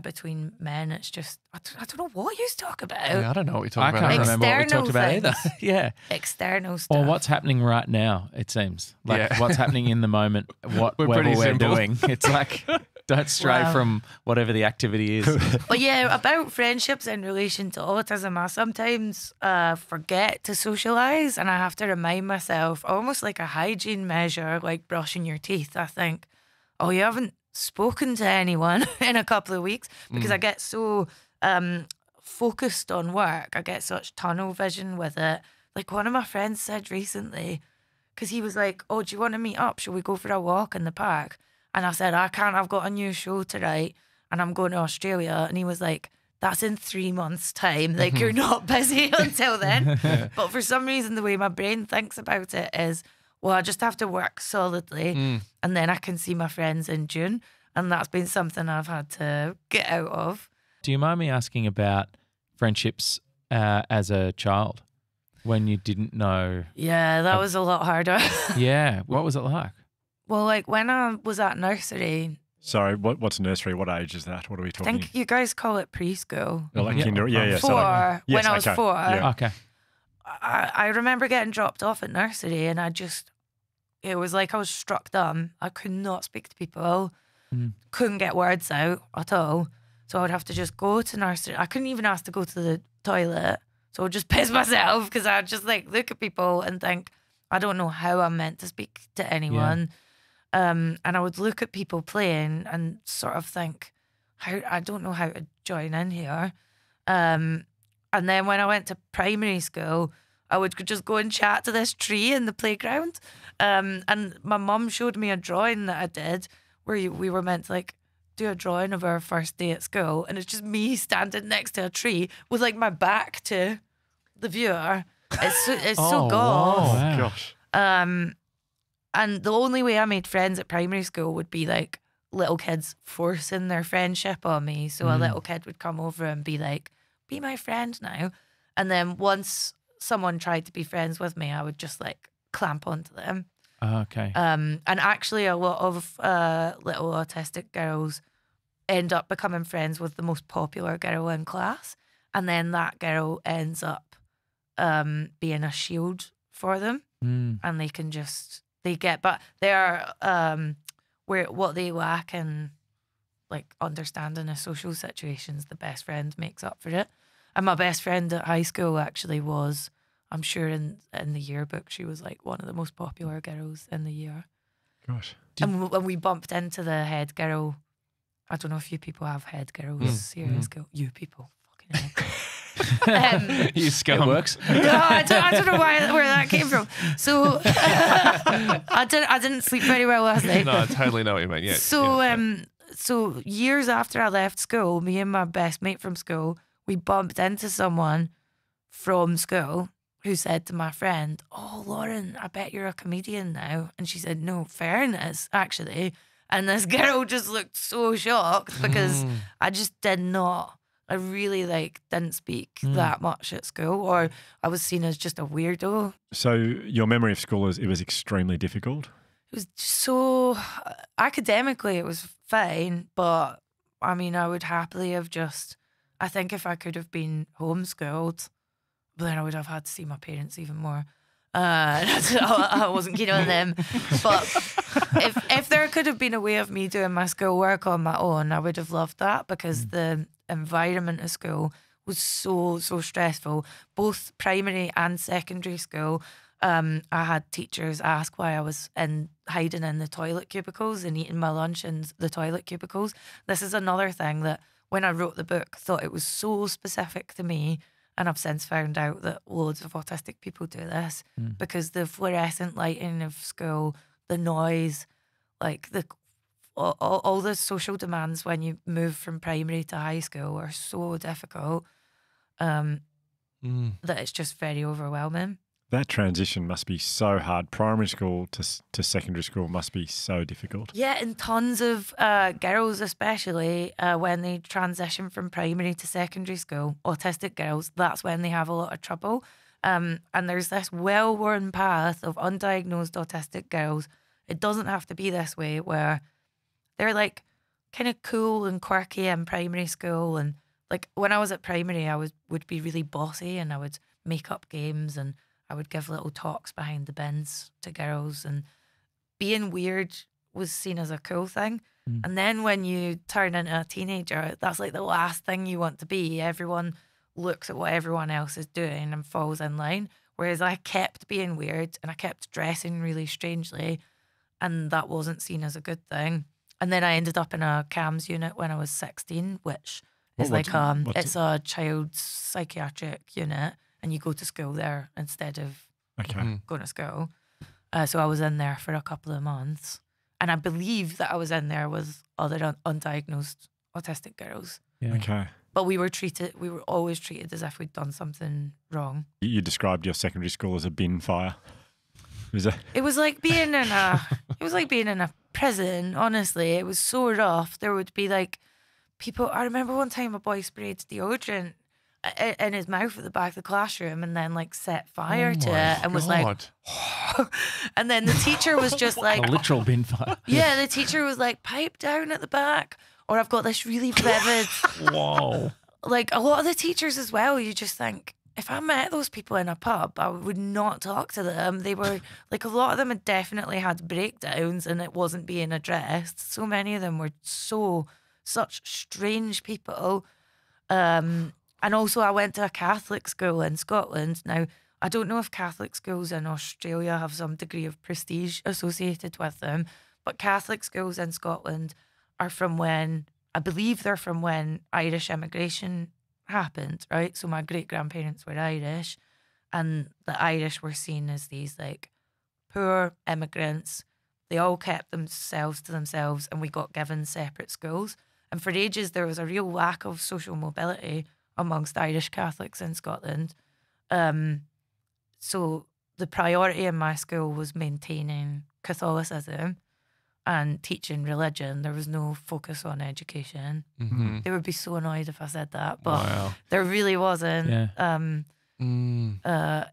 between men it's just, I don't know what you talk about. I don't know what you're talking about. I can't remember what we talked about either. External stuff. Or what's happening right now, it seems. Like, what's happening in the moment, whatever we're doing. It's like, don't stray from whatever the activity is. But yeah, about friendships in relation to autism, I sometimes forget to socialise, and I have to remind myself, almost like a hygiene measure, like brushing your teeth. I think, oh, you haven't spoken to anyone in a couple of weeks, because I get so focused on work. I get such tunnel vision with it. Like, one of my friends said recently, because he was like, oh, do you want to meet up? Shall we go for a walk in the park? And I said, I can't, I've got a new show to write and I'm going to Australia. And he was like, that's in 3 months' time. Like, you're not busy until then. But for some reason, the way my brain thinks about it is, well, I just have to work solidly and then I can see my friends in June. And that's been something I've had to get out of. Do you mind me asking about friendships as a child when you didn't know? Yeah, that was a lot harder. What was it like? Well, like, when I was at nursery. Sorry, what's nursery? What age is that? What are we talking about? I think you guys call it preschool. No, like kinder, yeah. Four, so like, yes, when I was four. Yeah. Okay. I remember getting dropped off at nursery, and it was like I was struck dumb. I could not speak to people, couldn't get words out at all. So I would have to just go to nursery. I couldn't even ask to go to the toilet. So I would just piss myself, because I'd just like look at people and think, I don't know how I'm meant to speak to anyone. Yeah. And I would look at people playing and sort of think, I don't know how to join in here. And then when I went to primary school, I would just go and chat to this tree in the playground. And my mum showed me a drawing that I did where we were meant to like do a drawing of our first day at school. And it's just me standing next to a tree with like my back to the viewer. It's so goth. Oh, gosh. And the only way I made friends at primary school would be like little kids forcing their friendship on me. So a little kid would come over and be like, be my friend now. And then once someone tried to be friends with me, I would just like clamp onto them. Okay. And actually a lot of little autistic girls end up becoming friends with the most popular girl in class. And then that girl ends up being a shield for them. And they can just, but they're, what they lack in like understanding a social situation's, the best friend makes up for it. And my best friend at high school actually was, I'm sure in the yearbook, she was like one of the most popular girls in the year. Gosh. And when we bumped into the head girl, I don't know if you people have head girls here in school. You people, fucking hell. You scum. It works. I don't know where that came from. So I didn't sleep very well last night. No, I totally know what you mean. Yeah. So yeah. So years after I left school, me and my best mate from school, we bumped into someone from school who said to my friend, "Oh, Lauren, I bet you're a comedian now." And she said, "No, Fern is actually." And this girl just looked so shocked because I just did not, I really didn't speak that much at school, or I was seen as just a weirdo. So your memory of school was, it was extremely difficult? It was so, academically it was fine, but I mean, I would happily have just, I think if I could have been homeschooled, then I would have had to see my parents even more. I wasn't keen on them, but if there could have been a way of me doing my school work on my own, I would have loved that, because the environment of school was so stressful. Both primary and secondary school, I had teachers ask why I was hiding in the toilet cubicles and eating my lunch in the toilet cubicles. This is another thing that when I wrote the book, I thought it was so specific to me. And I've since found out that loads of autistic people do this because the fluorescent lighting of school, the noise, all the social demands when you move from primary to high school are so difficult that it's just very overwhelming. That transition must be so hard. Primary school to secondary school must be so difficult. Yeah, and tons of girls, especially when they transition from primary to secondary school, autistic girls, that's when they have a lot of trouble. And there's this well-worn path of undiagnosed autistic girls. It doesn't have to be this way, where they're kind of cool and quirky in primary school. And when I was at primary, I would be really bossy, and I would make up games, and I would give little talks behind the bins to girls, and being weird was seen as a cool thing. And then when you turn into a teenager, that's the last thing you want to be. Everyone looks at what everyone else is doing and falls in line. Whereas I kept being weird and I kept dressing really strangely, and that wasn't seen as a good thing. And then I ended up in a CAMS unit when I was 16, which is it's a child's psychiatric unit. And you go to school there instead of going to school. So I was in there for a couple of months. And I believe that I was in there with other undiagnosed autistic girls. Yeah. Okay. But we were always treated as if we'd done something wrong. You described your secondary school as a bin fire. It was like being in a it was like being in a prison, honestly. It was so rough. There would be people, I remember one time a boy sprayed deodorant in his mouth at the back of the classroom and then set fire to it and was like and then the teacher was just a literal bin fire. Yeah, the teacher was pipe down at the back. Or I've got this really vivid a lot of the teachers as well, you just think, if I met those people in a pub, I would not talk to them. They were a lot of them had definitely had breakdowns and it wasn't being addressed. So many of them were such strange people. And also I went to a Catholic school in Scotland. Now, I don't know if Catholic schools in Australia have some degree of prestige associated with them, but Catholic schools in Scotland are from when, I believe they're from when Irish immigration happened, right? So my great-grandparents were Irish, and the Irish were seen as these poor immigrants. They all kept themselves to themselves, and we got given separate schools. And for ages, there was a real lack of social mobility amongst Irish Catholics in Scotland. So the priority in my school was maintaining Catholicism and teaching religion. There was no focus on education. They would be so annoyed if I said that, but there really wasn't. Yeah.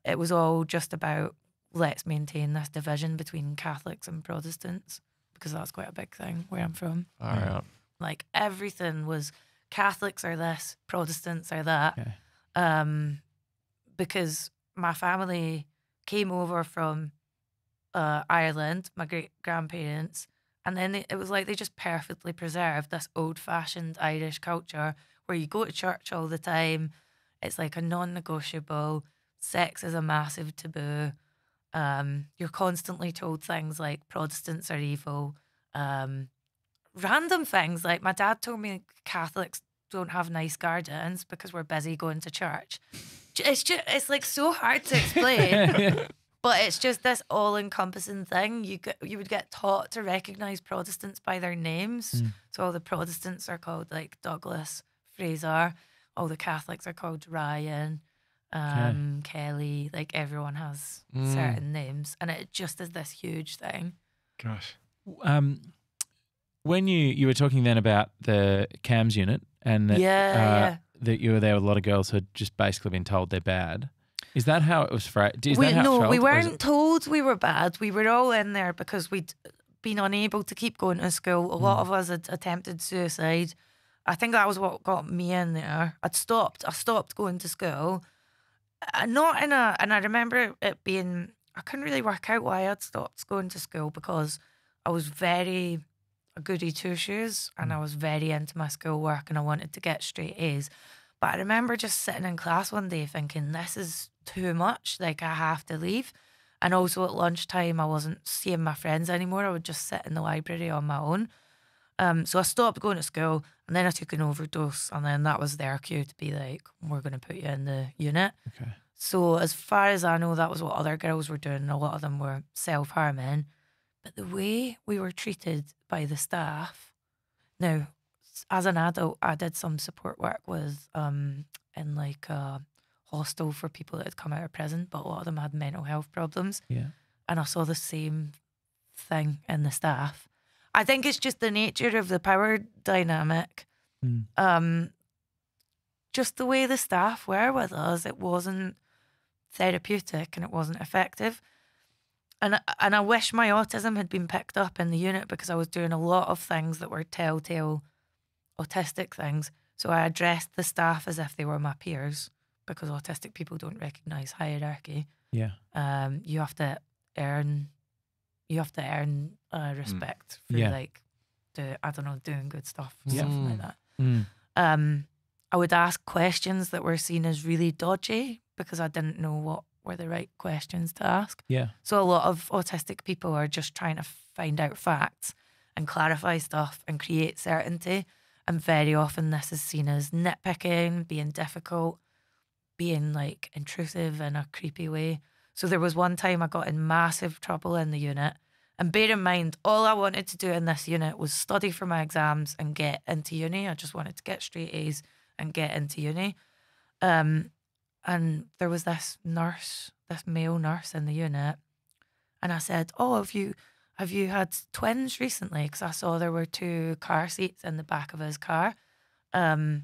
It was all just about, let's maintain this division between Catholics and Protestants, because that's quite a big thing where I'm from. Everything was... Catholics are this, Protestants are that, because my family came over from Ireland, my great-grandparents, and then it was they just perfectly preserved this old-fashioned Irish culture where you go to church all the time. It's a non-negotiable. Sex is a massive taboo. You're constantly told things like Protestants are evil. Random things, my dad told me Catholics don't have nice gardens because we're busy going to church. It's like so hard to explain. But it's just this all-encompassing thing. You would get taught to recognise Protestants by their names. Mm. So all the Protestants are called like Douglas, Fraser. All the Catholics are called Ryan, Kelly. Like everyone has certain names. And it just is this huge thing. Gosh. When you were talking then about the CAMS unit and that, that you were there with a lot of girls who had just basically been told they're bad. Is that how it was? No, we weren't told we were bad. We were all in there because we'd been unable to keep going to school. A lot of us had attempted suicide. I think that was what got me in there. I stopped going to school. And I remember it being, I couldn't really work out why I'd stopped going to school because I was very a goody two-shoes and I was very into my schoolwork and I wanted to get straight A's. But I remember just sitting in class one day thinking, this is too much, like I have to leave. And also at lunchtime I wasn't seeing my friends anymore. I would just sit in the library on my own. So I stopped going to school and then I took an overdose and then that was their cue to be like, we're going to put you in the unit. Okay. So as far as I know, that was what other girls were doing. A lot of them were self-harming. But the way we were treated by the staff, now as an adult I did some support work with in like a hostel for people that had come out of prison, but a lot of them had mental health problems. Yeah. And I saw the same thing in the staff. I think it's just the nature of the power dynamic. Mm. Just the way the staff were with us, it wasn't therapeutic and it wasn't effective. And I wish my autism had been picked up in the unit because I was doing a lot of things that were telltale autistic things. So I addressed the staff as if they were my peers because autistic people don't recognise hierarchy. Yeah. You have to earn, respect for like, doing good stuff and stuff like that. Mm. I would ask questions that were seen as really dodgy because I didn't know what were the right questions to ask. Yeah. So a lot of autistic people are just trying to find out facts and clarify stuff and create certainty. And very often this is seen as nitpicking, being difficult, being like intrusive in a creepy way. So there was one time I got in massive trouble in the unit. And bear in mind, all I wanted to do in this unit was study for my exams and get into uni. I just wanted to get straight A's and get into uni. And there was this nurse, this male nurse in the unit. And I said, oh, have you had twins recently? Because I saw there were two car seats in the back of his car. And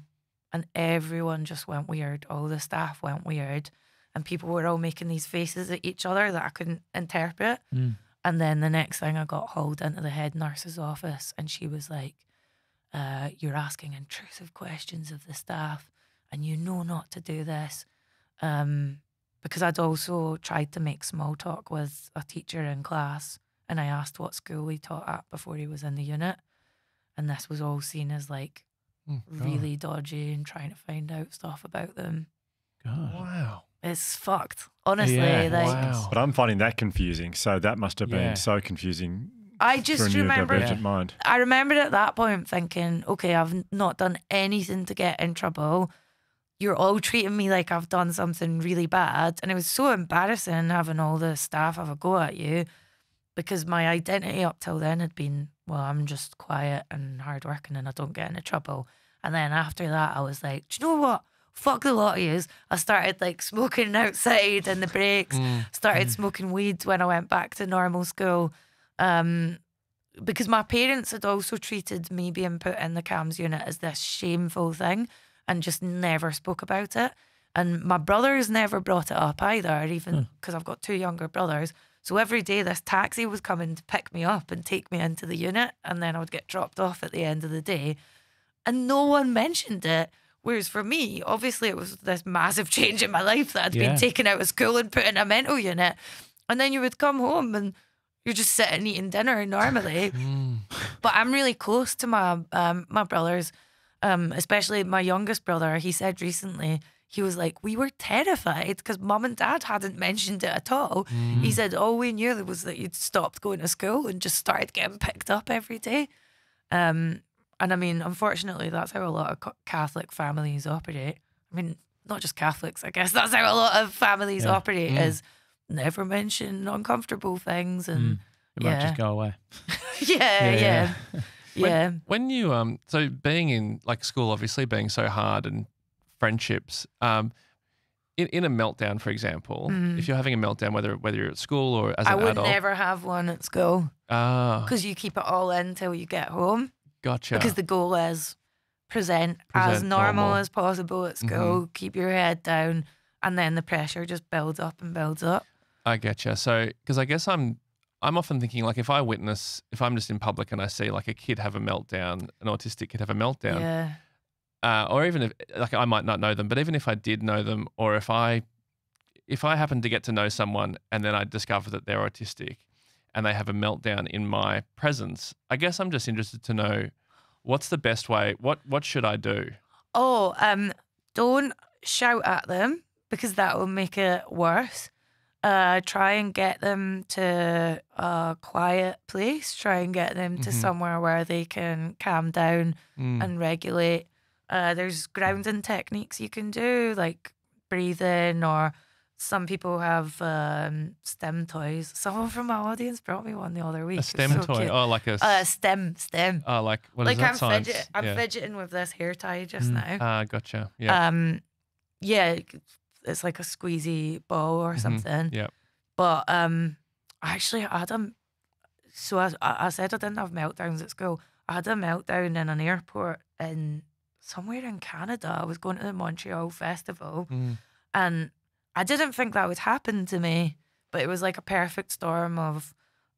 everyone just went weird. All the staff went weird. And people were all making these faces at each other that I couldn't interpret. Mm. And then the next thing I got hauled into the head nurse's office. And she was like, you're asking intrusive questions of the staff. And you know not to do this. Because I'd also tried to make small talk with a teacher in class and I asked what school he taught at before he was in the unit, and this was all seen as like really dodgy and trying to find out stuff about them. God. Wow. It's fucked, honestly. Yeah. Like, wow. But I'm finding that confusing, so that must have been so confusing. I just remember mind. I remembered at that point thinking, okay, I've not done anything to get in trouble. You're all treating me like I've done something really bad. And it was so embarrassing having all the staff have a go at you because my identity up till then had been, well, I'm just quiet and hardworking and I don't get into trouble. And then after that, I was like, do you know what? Fuck the lot of yous. I started like smoking outside in the breaks, started smoking weed when I went back to normal school. Because my parents had also treated me being put in the CAMS unit as this shameful thing. And just never spoke about it. And my brothers never brought it up either, even because I've got two younger brothers. So every day this taxi was coming to pick me up and take me into the unit. And then I would get dropped off at the end of the day. And no one mentioned it. Whereas for me, obviously it was this massive change in my life that I'd been taken out of school and put in a mental unit. And then you would come home and you're just sitting eating dinner normally. But I'm really close to my brothers. Especially my youngest brother, he said recently, he was like, we were terrified because mum and dad hadn't mentioned it at all. He said, all we knew was that you'd stopped going to school and just started getting picked up every day. And I mean, unfortunately, that's how a lot of Catholic families operate. I mean, not just Catholics, I guess. That's how a lot of families operate, is never mention uncomfortable things, and it might just go away. When you so being in like school, obviously being so hard, and friendships, in a meltdown, for example, if you're having a meltdown, whether you're at school or as an adult, I would never have one at school. Ah, because you keep it all in till you get home. Gotcha. Because the goal is present as normal as possible at school. Keep your head down, and then the pressure just builds up and builds up. I getcha. So, because I guess I'm often thinking, like, if I'm just in public and I see like a kid have a meltdown, an autistic kid have a meltdown, or even if, like, I might not know them, but even if I did know them, or if I happen to get to know someone and then I discover that they're autistic and they have a meltdown in my presence, I guess I'm just interested to know, what's the best way? What should I do? Oh, don't shout at them, because that will make it worse. Try and get them to a quiet place. Try and get them to somewhere where they can calm down and regulate. There's grounding techniques you can do, like breathing, or some people have STEM toys. Someone from my audience brought me one the other week. A STEM toy? Oh, like a... STEM. Oh, like what is that? Like I'm fidgeting with this hair tie just now. Ah, gotcha. Yeah. Yeah, it's like a squeezy ball or something. Yeah. But actually, I said I didn't have meltdowns at school. I had a meltdown in an airport somewhere in Canada. I was going to the Montreal Festival, and I didn't think that would happen to me, but it was like a perfect storm of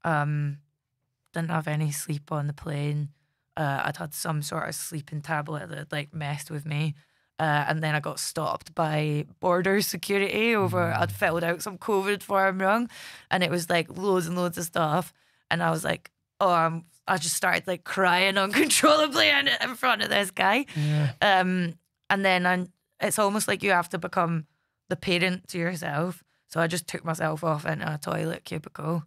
didn't have any sleep on the plane. I'd had some sort of sleeping tablet that had, like, messed with me. And then I got stopped by border security over, I'd filled out some COVID form wrong, and it was like loads and loads of stuff. And I was like, oh, I just started like crying uncontrollably in front of this guy. Yeah. And then it's almost like you have to become the parent to yourself. So I just took myself off into a toilet cubicle,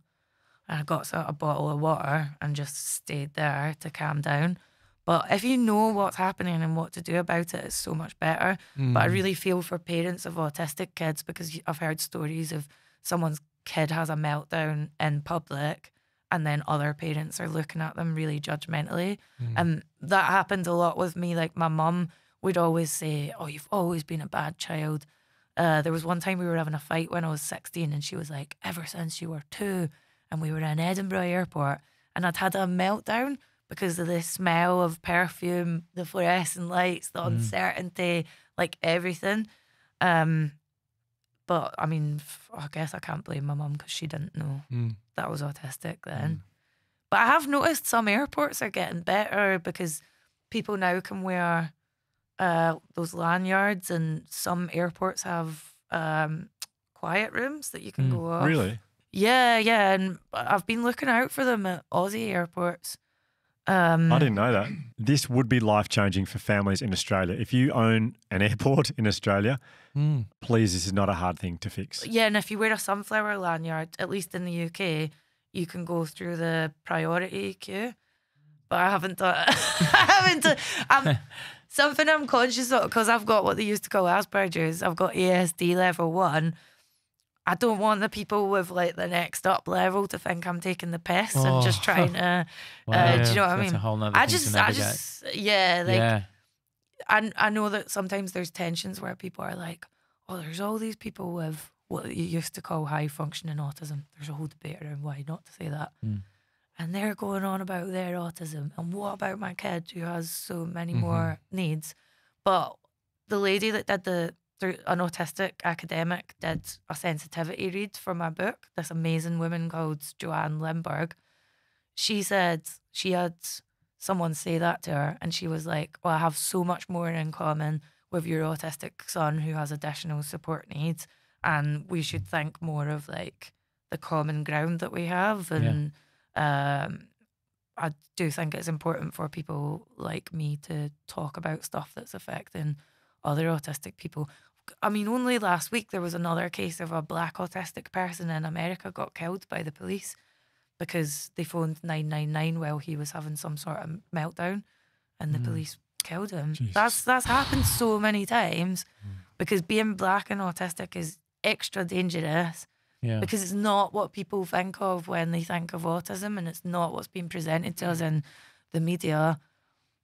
and I got sort of a bottle of water and just stayed there to calm down. But if you know what's happening and what to do about it, it's so much better. But I really feel for parents of autistic kids, because I've heard stories of someone's kid has a meltdown in public, and then other parents are looking at them really judgmentally. And that happened a lot with me. Like, my mum would always say, oh, you've always been a bad child. There was one time we were having a fight when I was 16, and she was like, ever since you were 2, and we were in Edinburgh Airport, and I'd had a meltdown because of the smell of perfume, the fluorescent lights, the uncertainty, like everything. But I mean, I guess I can't blame my mum, because she didn't know that I was autistic then. But I have noticed some airports are getting better, because people now can wear those lanyards, and some airports have quiet rooms that you can go off. Really? Yeah, yeah. And I've been looking out for them at Aussie airports. I didn't know that. This would be life-changing for families in Australia. If you own an airport in Australia, please, this is not a hard thing to fix. Yeah, and if you wear a sunflower lanyard, at least in the UK, you can go through the priority queue. But I haven't done it. Something I'm conscious of, because I've got what they used to call Aspergirls. I've got ASD level 1. I don't want the people with, like, the next up level to think I'm taking the piss and just trying to, do you know what I mean? That's a whole nother thing to navigate. I know that sometimes there's tensions where people are like, oh, there's all these people with what you used to call high functioning autism. There's a whole debate around why not to say that. And they're going on about their autism. And what about my kid who has so many more needs? But the lady that did an autistic academic did a sensitivity read for my book, this amazing woman called Joanne Lindbergh. She said she had someone say that to her, and she was like, well, I have so much more in common with your autistic son who has additional support needs, and we should think more of, like, the common ground that we have. And I do think it's important for people like me to talk about stuff that's affecting other autistic people. I mean, only last week there was another case of a black autistic person in America got killed by the police because they phoned 999 while he was having some sort of meltdown, and the police killed him. Jeez. That's happened so many times, because being black and autistic is extra dangerous. Yeah. Because it's not what people think of when they think of autism, and it's not what's being presented to us in the media.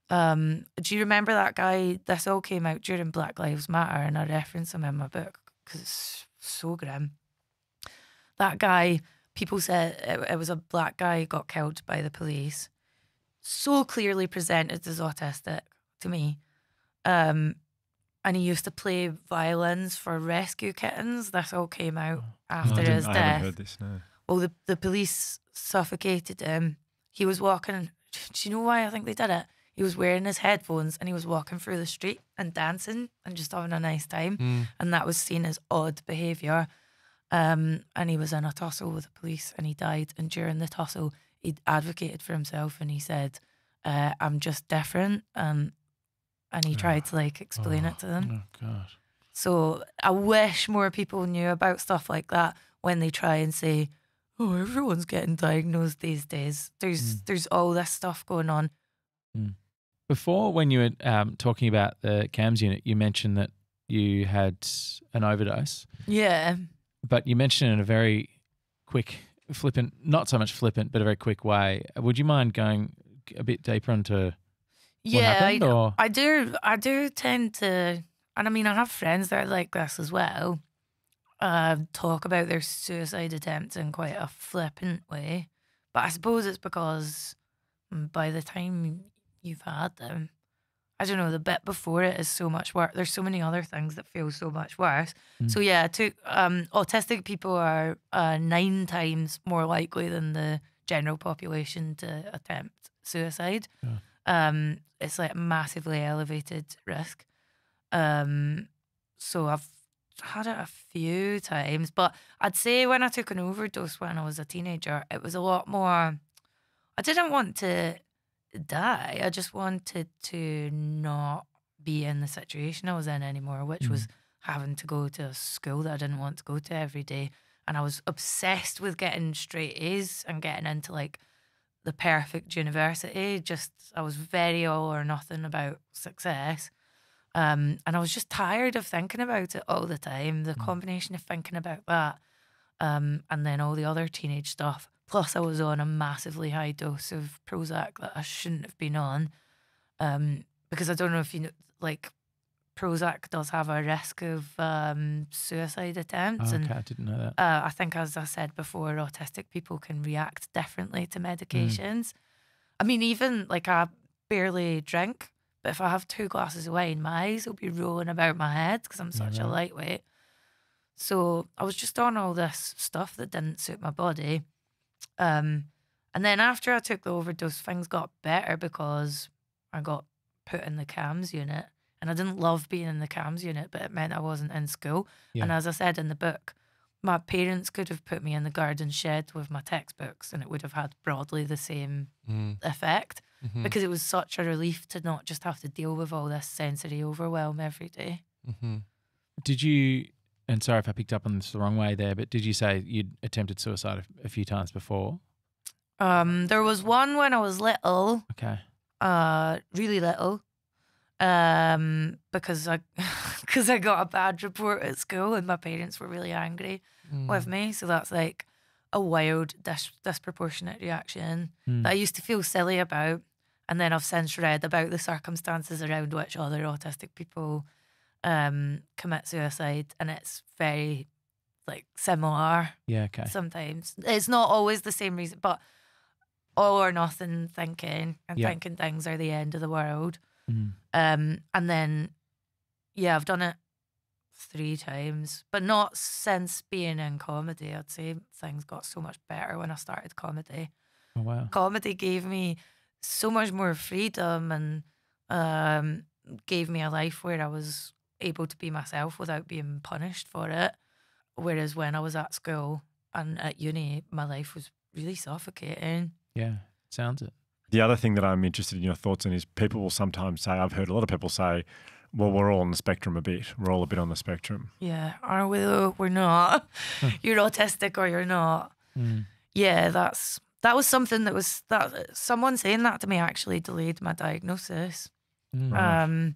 Do you remember that guy? This all came out during Black Lives Matter, and I reference him in my book because it's so grim. That guy, people said it was a black guy who got killed by the police. So clearly presented as autistic to me. And he used to play violins for rescue kittens. This all came out after his death. I haven't heard this, no. Well, the police suffocated him. He was walking. Do you know why I think they did it? He was wearing his headphones and he was walking through the street and dancing and just having a nice time. And that was seen as odd behaviour. And he was in a tussle with the police and he died. And during the tussle, he advocated for himself and he said, I'm just different. And he tried to like explain it to them. Oh God. So I wish more people knew about stuff like that when they try and say, oh, everyone's getting diagnosed these days. There's all this stuff going on. Before, when you were talking about the CAMS unit, you mentioned that you had an overdose. Yeah. But you mentioned it in a very quick, flippant, not so much flippant, but a very quick way. Would you mind going a bit deeper into... I do tend to, and I mean, I have friends that are like this as well, talk about their suicide attempts in quite a flippant way. But I suppose it's because by the time you've had them, I don't know, the bit before it is so much worse. There's so many other things that feel so much worse. So yeah, autistic people are 9 times more likely than the general population to attempt suicide. Yeah. It's like massively elevated risk. So I've had it a few times, but I'd say when I took an overdose when I was a teenager, it was a lot more, I didn't want to die. I just wanted to not be in the situation I was in anymore, which was having to go to a school that I didn't want to go to every day. And I was obsessed with getting straight A's and getting into like the perfect university. Just I was very all or nothing about success, and I was just tired of thinking about it all the time. The combination of thinking about that, and then all the other teenage stuff. Plus, I was on a massively high dose of Prozac that I shouldn't have been on, because I don't know if you know, like Prozac does have a risk of suicide attempts. Okay, I didn't know that. I think, as I said before, autistic people can react differently to medications. I mean, even like I barely drink, but if I have 2 glasses of wine, my eyes will be rolling about my head because I'm such a lightweight. So I was just on all this stuff that didn't suit my body. And then after I took the overdose, things got better because I got put in the CAMS unit. And I didn't love being in the CAMS unit, but it meant I wasn't in school. Yeah. And as I said in the book, my parents could have put me in the garden shed with my textbooks and it would have had broadly the same effect, because it was such a relief to not just have to deal with all this sensory overwhelm every day. Did you, and sorry if I picked up on this the wrong way there, but did you say you'd attempted suicide a few times before? There was one when I was little. Okay. Really little. Because I got a bad report at school and my parents were really angry with me. So that's like a wild disproportionate reaction that I used to feel silly about. And then I've since read about the circumstances around which other autistic people commit suicide, and it's very like similar. Yeah, okay. Sometimes it's not always the same reason, but all or nothing thinking and thinking things are the end of the world. And then, yeah, I've done it 3 times, but not since being in comedy. I'd say things got so much better when I started comedy. Oh, wow. Comedy gave me so much more freedom and gave me a life where I was able to be myself without being punished for it. Whereas when I was at school and at uni, my life was really suffocating. Yeah, sounds it. The other thing that I'm interested in your thoughts on is people will sometimes say, I've heard a lot of people say, well, we're all on the spectrum a bit. We're all a bit on the spectrum. Yeah. Are we though? We're not. You're autistic or you're not. Yeah, that's That was something that was, that someone saying that to me actually delayed my diagnosis. Mm.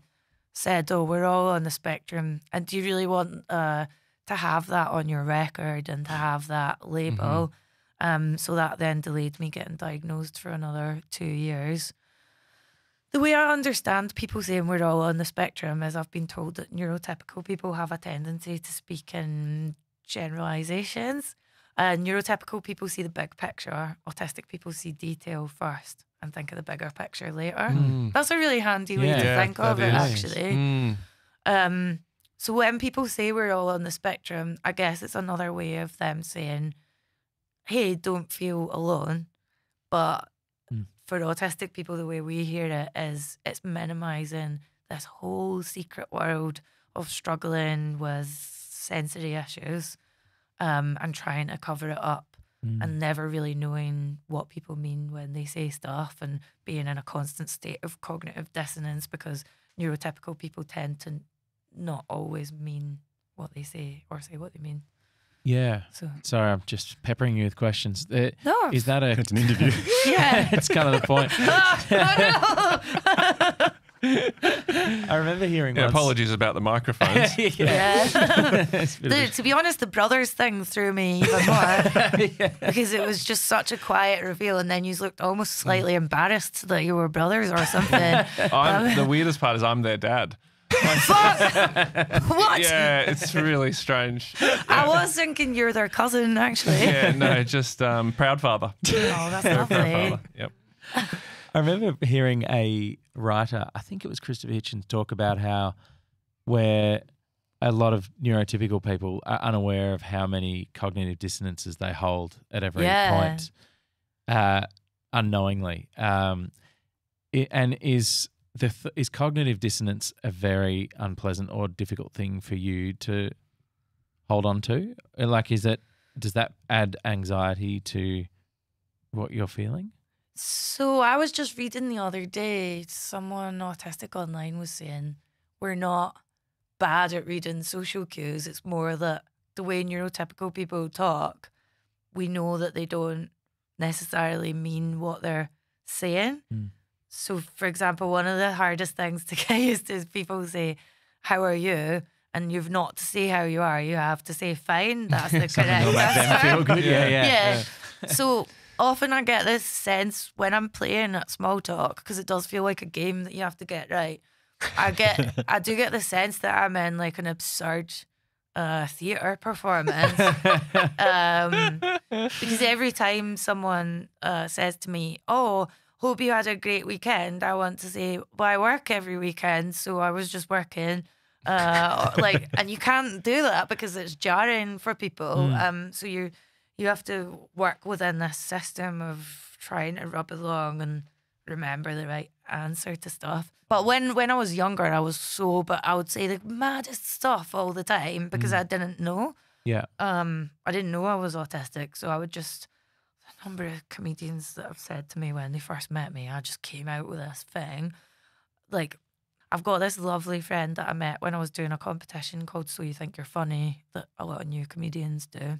Said, oh, we're all on the spectrum, and do you really want to have that on your record and to have that label? Mm-hmm. So that then delayed me getting diagnosed for another 2 years. The way I understand people saying we're all on the spectrum is I've been told that neurotypical people have a tendency to speak in generalizations. Neurotypical people see the big picture. Autistic people see detail first and think of the bigger picture later. Mm. That's a really handy way to think of it, actually. Mm. So when people say we're all on the spectrum, I guess it's another way of them saying, hey, don't feel alone. But for autistic people, the way we hear it is it's minimizing this whole secret world of struggling with sensory issues. And trying to cover it up and never really knowing what people mean when they say stuff and being in a constant state of cognitive dissonance because neurotypical people tend to not always mean what they say or say what they mean. Yeah. So. Sorry, I'm just peppering you with questions. No. Is that It's an interview. Yeah. It's kind of the point. Oh, no. I remember hearing once. Apologies about the microphones. To be honest, the brothers thing threw me even more because it was just such a quiet reveal, and then you looked almost slightly embarrassed that you were brothers or something. The weirdest part is I'm their dad. What? Yeah, it's really strange. I was thinking you're their cousin, actually. Yeah, no, just proud father. Oh, that's lovely. Proud father. Yep. I remember hearing a writer, I think it was Christopher Hitchens, talk about how where a lot of neurotypical people are unaware of how many cognitive dissonances they hold at every point unknowingly. And is cognitive dissonance a very unpleasant or difficult thing for you to hold on to? Like, does that add anxiety to what you're feeling? So I was just reading the other day, someone autistic online was saying we're not bad at reading social cues. It's more that the way neurotypical people talk, we know that they don't necessarily mean what they're saying. Mm. So, for example, one of the hardest things to get used to is people say, how are you? And you've not to say how you are. You have to say fine. That's the correct answer. Feel good. Yeah. So... often I get this sense when I'm playing at small talk, because it does feel like a game that you have to get right. I do get the sense that I'm in like an absurd theatre performance because every time someone says to me, oh, hope you had a great weekend, I want to say, well, I work every weekend, so I was just working. And you can't do that because it's jarring for people. So you have to work within this system of trying to rub along and remember the right answer to stuff. But when I was younger, I would say the maddest stuff all the time because I didn't know. Yeah. I didn't know I was autistic. So I would just, a number of comedians that have said to me when they first met me, I just came out with this thing. Like, I've got this lovely friend that I met when I was doing a competition called So You Think You're Funny that a lot of new comedians do.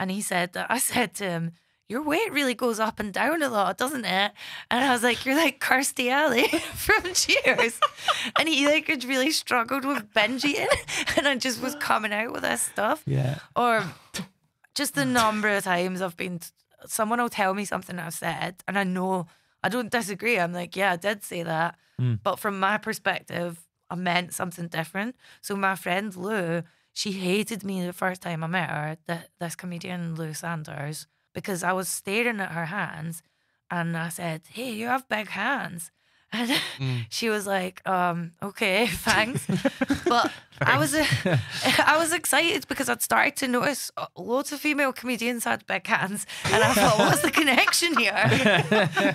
And he said that I said to him, your weight really goes up and down a lot, doesn't it? And I was like, you're like Kirsty Alley from Cheers. And he like had really struggled with binge eating, and I just was coming out with this stuff. Yeah. Or just the number of times someone will tell me something I've said, and I know I don't disagree. I'm like, yeah, I did say that. But from my perspective, I meant something different. So my friend Lou, she hated me the first time I met her, this comedian Lou Sanders, because I was staring at her hands and I said, hey, you have big hands. And she was like, okay, thanks. But thanks. I was excited because I'd started to notice loads of female comedians had big hands. And I thought, what's the connection here?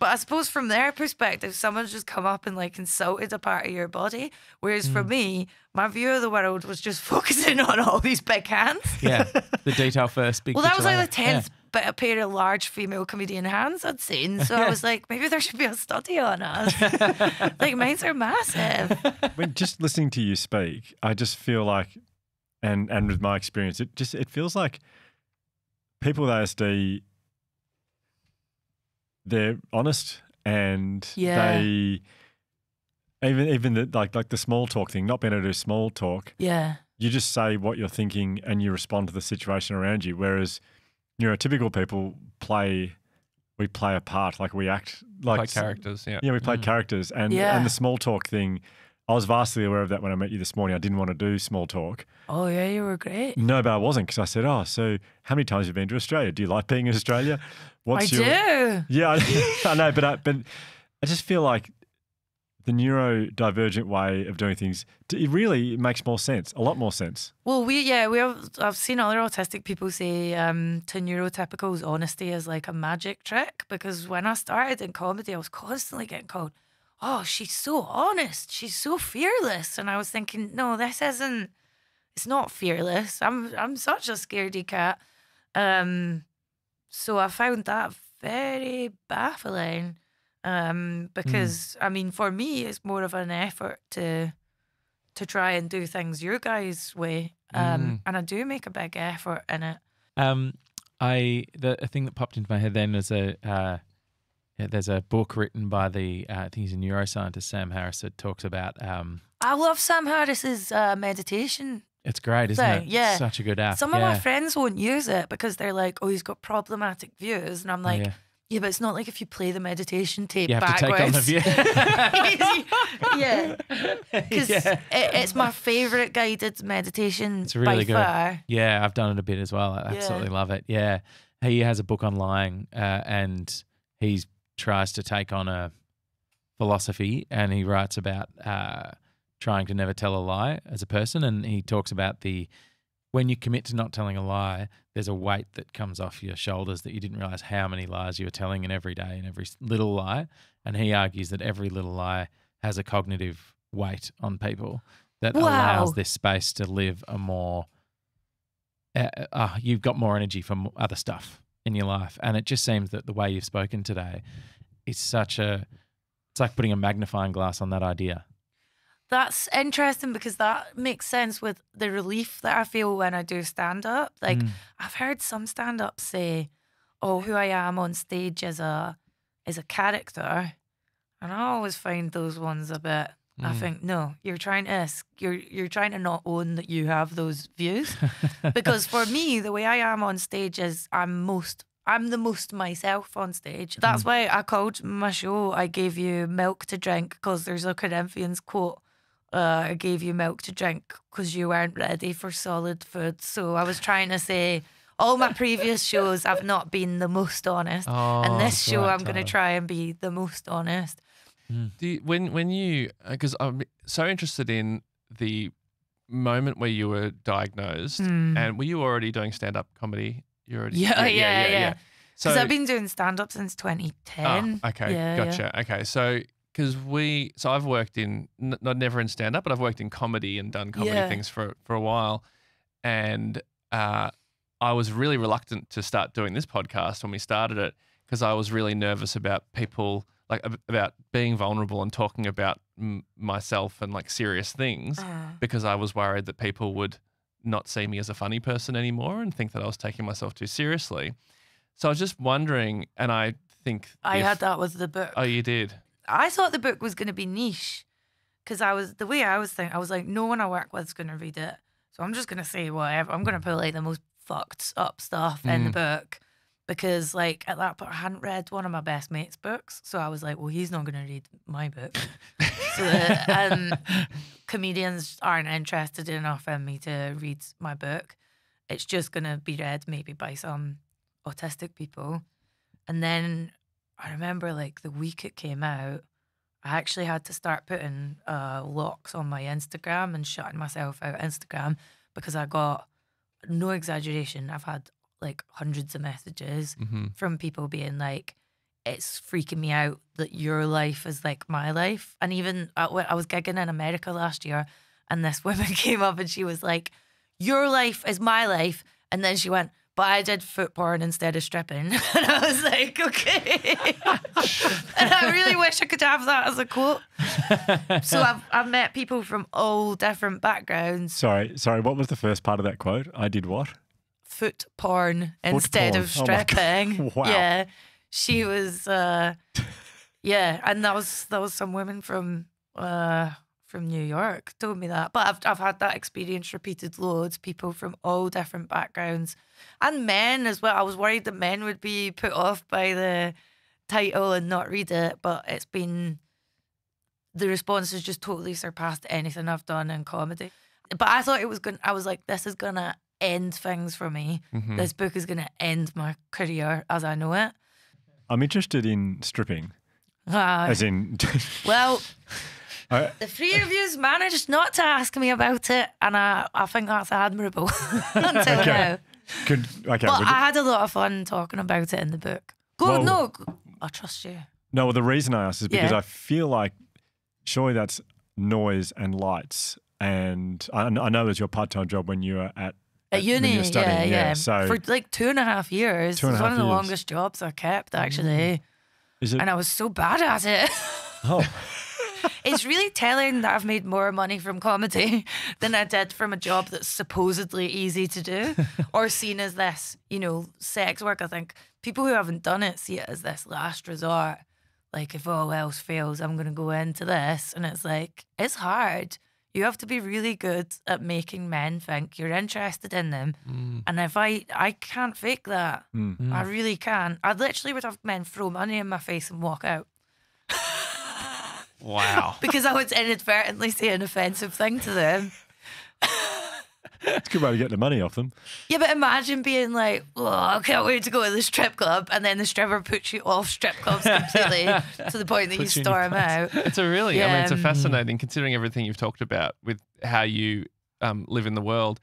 But I suppose from their perspective, someone's just come up and like insulted a part of your body. Whereas for me, my view of the world was just focusing on all these big hands. Yeah, the detail first. Well, that was like the 10th pair of large female comedian hands I'd seen. So I was like, maybe there should be a study on us. Like, mines are massive. When just listening to you speak, I just feel like, and with my experience, it feels like people with ASD, they're honest and they even the small talk thing, not being able to do small talk. Yeah. You just say what you're thinking and you respond to the situation around you. Whereas neurotypical people play a part, like we act like play characters. Yeah. Yeah, we play characters. And the small talk thing, I was vastly aware of that when I met you this morning. I didn't want to do small talk. Oh, yeah, you were great. No, but I wasn't, because I said, oh, so how many times have you been to Australia? Do you like being in Australia? I do. Yeah, I know, but I just feel like the neurodivergent way of doing things, it really makes more sense, a lot more sense. Well, I've seen other autistic people say to neurotypicals, honesty is like a magic trick, because when I started in comedy, I was constantly getting called, oh, she's so honest, she's so fearless. And I was thinking, no, this isn't, it's not fearless. I'm such a scaredy cat. So I found that very baffling because, I mean, for me, it's more of an effort to try and do things your guys' way. And I do make a big effort in it. The thing that popped into my head then is there's a book written by I think he's a neuroscientist, Sam Harris, that talks about... I love Sam Harris's meditation. It's great, isn't it? Yeah. Such a good app. Some of my friends won't use it because they're like, oh, he's got problematic views. And I'm like, yeah, but it's not like if you play the meditation tape backwards. You have to take on the view. It's my favourite guided meditation by far. Yeah, I've done it a bit as well. I absolutely love it. Yeah. He has a book on lying and he tries to take on a philosophy, and he writes about trying to never tell a lie as a person, and he talks about when you commit to not telling a lie, there's a weight that comes off your shoulders that you didn't realise how many lies you were telling in every day and every little lie. And he argues that every little lie has a cognitive weight on people that allows this space to live a more you've got more energy for other stuff in your life. And it just seems that the way you've spoken today is it's like putting a magnifying glass on that idea. That's interesting, because that makes sense with the relief that I feel when I do stand-up. Like, I've heard some stand-ups say, oh, who I am on stage is a character. And I always find those ones a bit, I think, no, you're trying to not own that you have those views. Because for me, the way I am on stage is I'm the most myself on stage. That's why I called my show I Gave You Milk to Drink, because there's a Corinthians quote, I gave you milk to drink because you weren't ready for solid food. So I was trying to say, all my previous shows I've not been the most honest, and this show I'm going to try and be the most honest. Because I'm so interested in the moment where you were diagnosed, and were you already doing stand-up comedy? Yeah. Because I've been doing stand-up since 2010. Oh, okay, yeah, gotcha. Yeah. Okay, so because I've worked in never in stand-up, but I've worked in comedy and done comedy things for a while, and I was really reluctant to start doing this podcast when we started it, because I was really nervous about people. Like about being vulnerable and talking about myself and like serious things, because I was worried that people would not see me as a funny person anymore and think that I was taking myself too seriously. So I was just wondering, and I think I had that with the book. Oh, you did? I thought the book was going to be niche, because the way I was thinking, I was like, no one I work with is going to read it, so I'm just going to say whatever. I'm going to put like the most fucked up stuff in the book. Because, like, at that point, I hadn't read one of my best mate's books. So I was like, well, he's not going to read my book. So comedians aren't interested enough in me to read my book. It's just going to be read maybe by some autistic people. And then I remember, like, the week it came out, I actually had to start putting locks on my Instagram and shutting myself out of Instagram, because I got, no exaggeration, I've had like hundreds of messages from people being like, it's freaking me out that your life is like my life. And even I was gigging in America last year, and this woman came up and she was like, your life is my life. And then she went, but I did foot porn instead of stripping. And I was like, okay. And I really wish I could have that as a quote. So I've met people from all different backgrounds. Sorry, what was the first part of that quote? I did what? foot porn instead of stripping. Wow. Yeah, she was. Yeah, and that was some women from New York told me that. But I've had that experience repeated loads. People from all different backgrounds, and men as well. I was worried that men would be put off by the title and not read it, but it's been. The response has just totally surpassed anything I've done in comedy. But I thought it was going. I was like, this is gonna end things for me. Mm-hmm. This book is gonna end my career as I know it. I'm interested in stripping, as in. Well, the three of you managed not to ask me about it, and I think that's admirable until okay. now. But I had a lot of fun talking about it in the book. I trust you. No, well, the reason I asked is because I feel like. Surely that's noise and lights, and I know it's your part-time job when you were at uni. When you were studying, So for like 2.5 years, it was one of the longest jobs I kept actually, and I was so bad at it. Oh, it's really telling that I've made more money from comedy than I did from a job that's supposedly easy to do or seen as this, you know, sex work. I think people who haven't done it see it as this last resort. Like, if all else fails, I'm going to go into this. And it's like, it's hard. You have to be really good at making men think you're interested in them. Mm. And if I can't fake that. Mm. I really can't. I literally would have men throw money in my face and walk out. Wow. Because I would inadvertently say an offensive thing to them. It's a good way to get the money off them. Yeah, but imagine being like, oh, I can't wait to go to the strip club, and then the stripper puts you off strip clubs completely to the point that you storm out. It's a really, I mean, it's a fascinating, considering everything you've talked about with how you live in the world.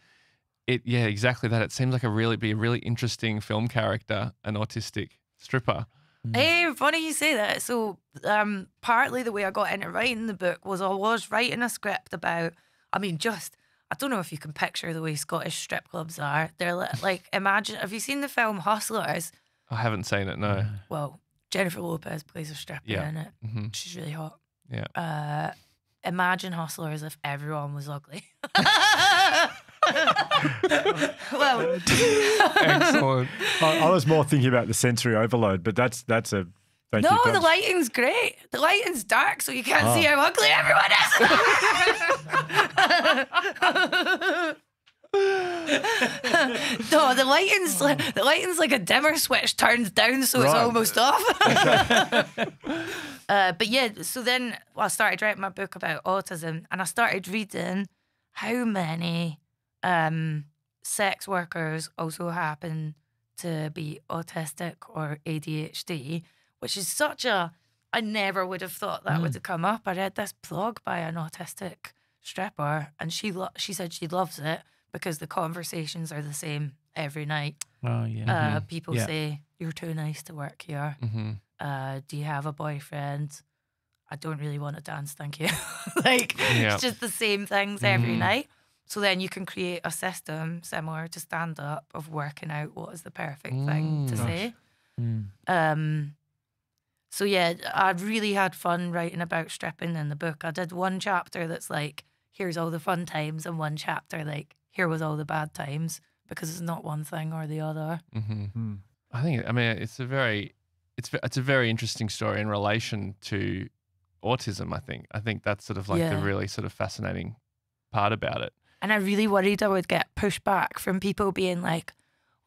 Yeah, exactly that. It seems like a really interesting film character, an autistic stripper. Mm. Hey, funny you say that. So partly the way I got into writing the book was I was writing a script about, I mean, just... I don't know if you can picture the way Scottish strip clubs are. They're like, imagine, have you seen the film Hustlers? I haven't seen it, no. Well, Jennifer Lopez plays a stripper in it. Mm-hmm. She's really hot. Yeah. Imagine Hustlers if everyone was ugly. Well, excellent. I was more thinking about the sensory overload, but that's a... Thank no, you, the lighting's great. The lighting's dark, so you can't see how ugly everyone is. No, the lighting's like a dimmer switch turns down, so it's almost off. But yeah, so then I started writing my book about autism, and I started reading how many sex workers also happen to be autistic or ADHD. Which is such a, I never would have thought that would have come up. I read this blog by an autistic stripper, and she said she loves it because the conversations are the same every night. Oh, yeah. People say, you're too nice to work here. Mm-hmm. Do you have a boyfriend? I don't really want to dance, thank you. Like, it's just the same things every night. So then you can create a system similar to stand-up of working out what is the perfect thing to say. Mm. So yeah, I really had fun writing about stripping in the book. I did one chapter that's like, here's all the fun times, and one chapter like, here was all the bad times, because it's not one thing or the other. Mm-hmm. I think, I mean, it's a very interesting story in relation to autism, I think. I think that's sort of like the really sort of fascinating part about it. And I really worried I would get pushback from people being like,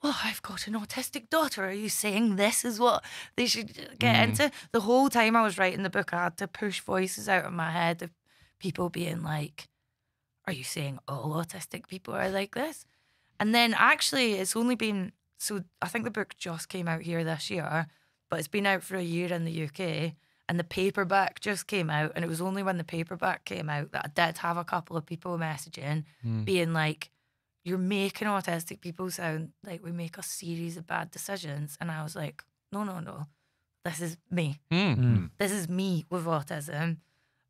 well, I've got an autistic daughter. Are you saying this is what they should get into? The whole time I was writing the book, I had to push voices out of my head of people being like, are you saying all autistic people are like this? And then actually it's only been, so I think the book just came out here this year, but it's been out for a year in the UK, and the paperback just came out, and it was only when the paperback came out that I did have a couple of people messaging being like, you're making autistic people sound like we make a series of bad decisions. And I was like, no, no, no. This is me. Mm-hmm. This is me with autism.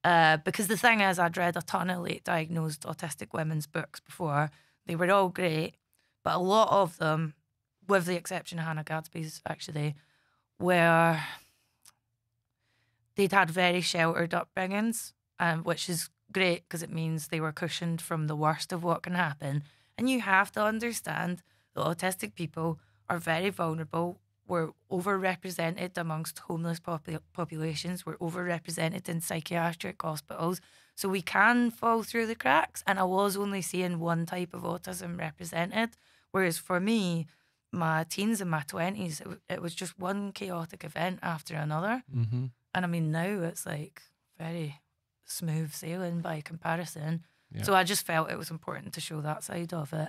Because the thing is, I'd read a ton of late diagnosed autistic women's books before. They were all great. But a lot of them, with the exception of Hannah Gadsby's actually, were... They'd had very sheltered upbringings, which is great because it means they were cushioned from the worst of what can happen. And you have to understand autistic people are very vulnerable. We're overrepresented amongst homeless populations. We're overrepresented in psychiatric hospitals. So we can fall through the cracks. And I was only seeing one type of autism represented. Whereas for me, my teens and my 20s, it was just one chaotic event after another. Mm-hmm. And I mean, now it's like very smooth sailing by comparison. Yeah. So I just felt it was important to show that side of it.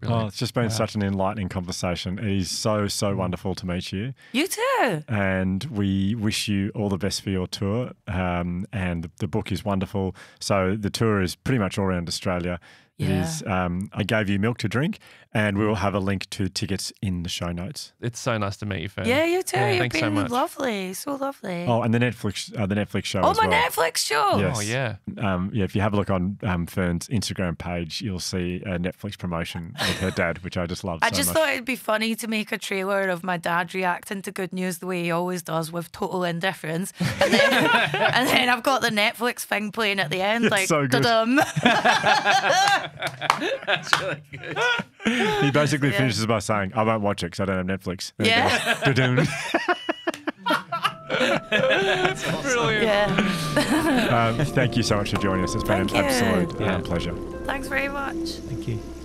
Brilliant. Oh, it's just been such an enlightening conversation. It is so, so wonderful to meet you. You too. And we wish you all the best for your tour. And the book is wonderful. So the tour is pretty much all around Australia. Yeah. It is I Gave You Milk to Drink, and we will have a link to tickets in the show notes. It's so nice to meet you, Fern. Yeah, you too. Yeah, you've been so much. Lovely, so lovely. Oh, and the Netflix show. Oh, my Netflix show. Yes. Oh, yeah. Yeah, if you have a look on Fern's Instagram page, you'll see a Netflix promotion with her dad, which I just love. I just thought it'd be funny to make a trailer of my dad reacting to good news the way he always does, with total indifference, and then, and then I've got the Netflix thing playing at the end, it's like so good. Da-dum. That's really good. He basically finishes by saying, I won't watch it because I don't have Netflix. There That's awesome. Brilliant. Yeah. Thank you so much for joining us. It's been an absolute pleasure. Thanks very much. Thank you.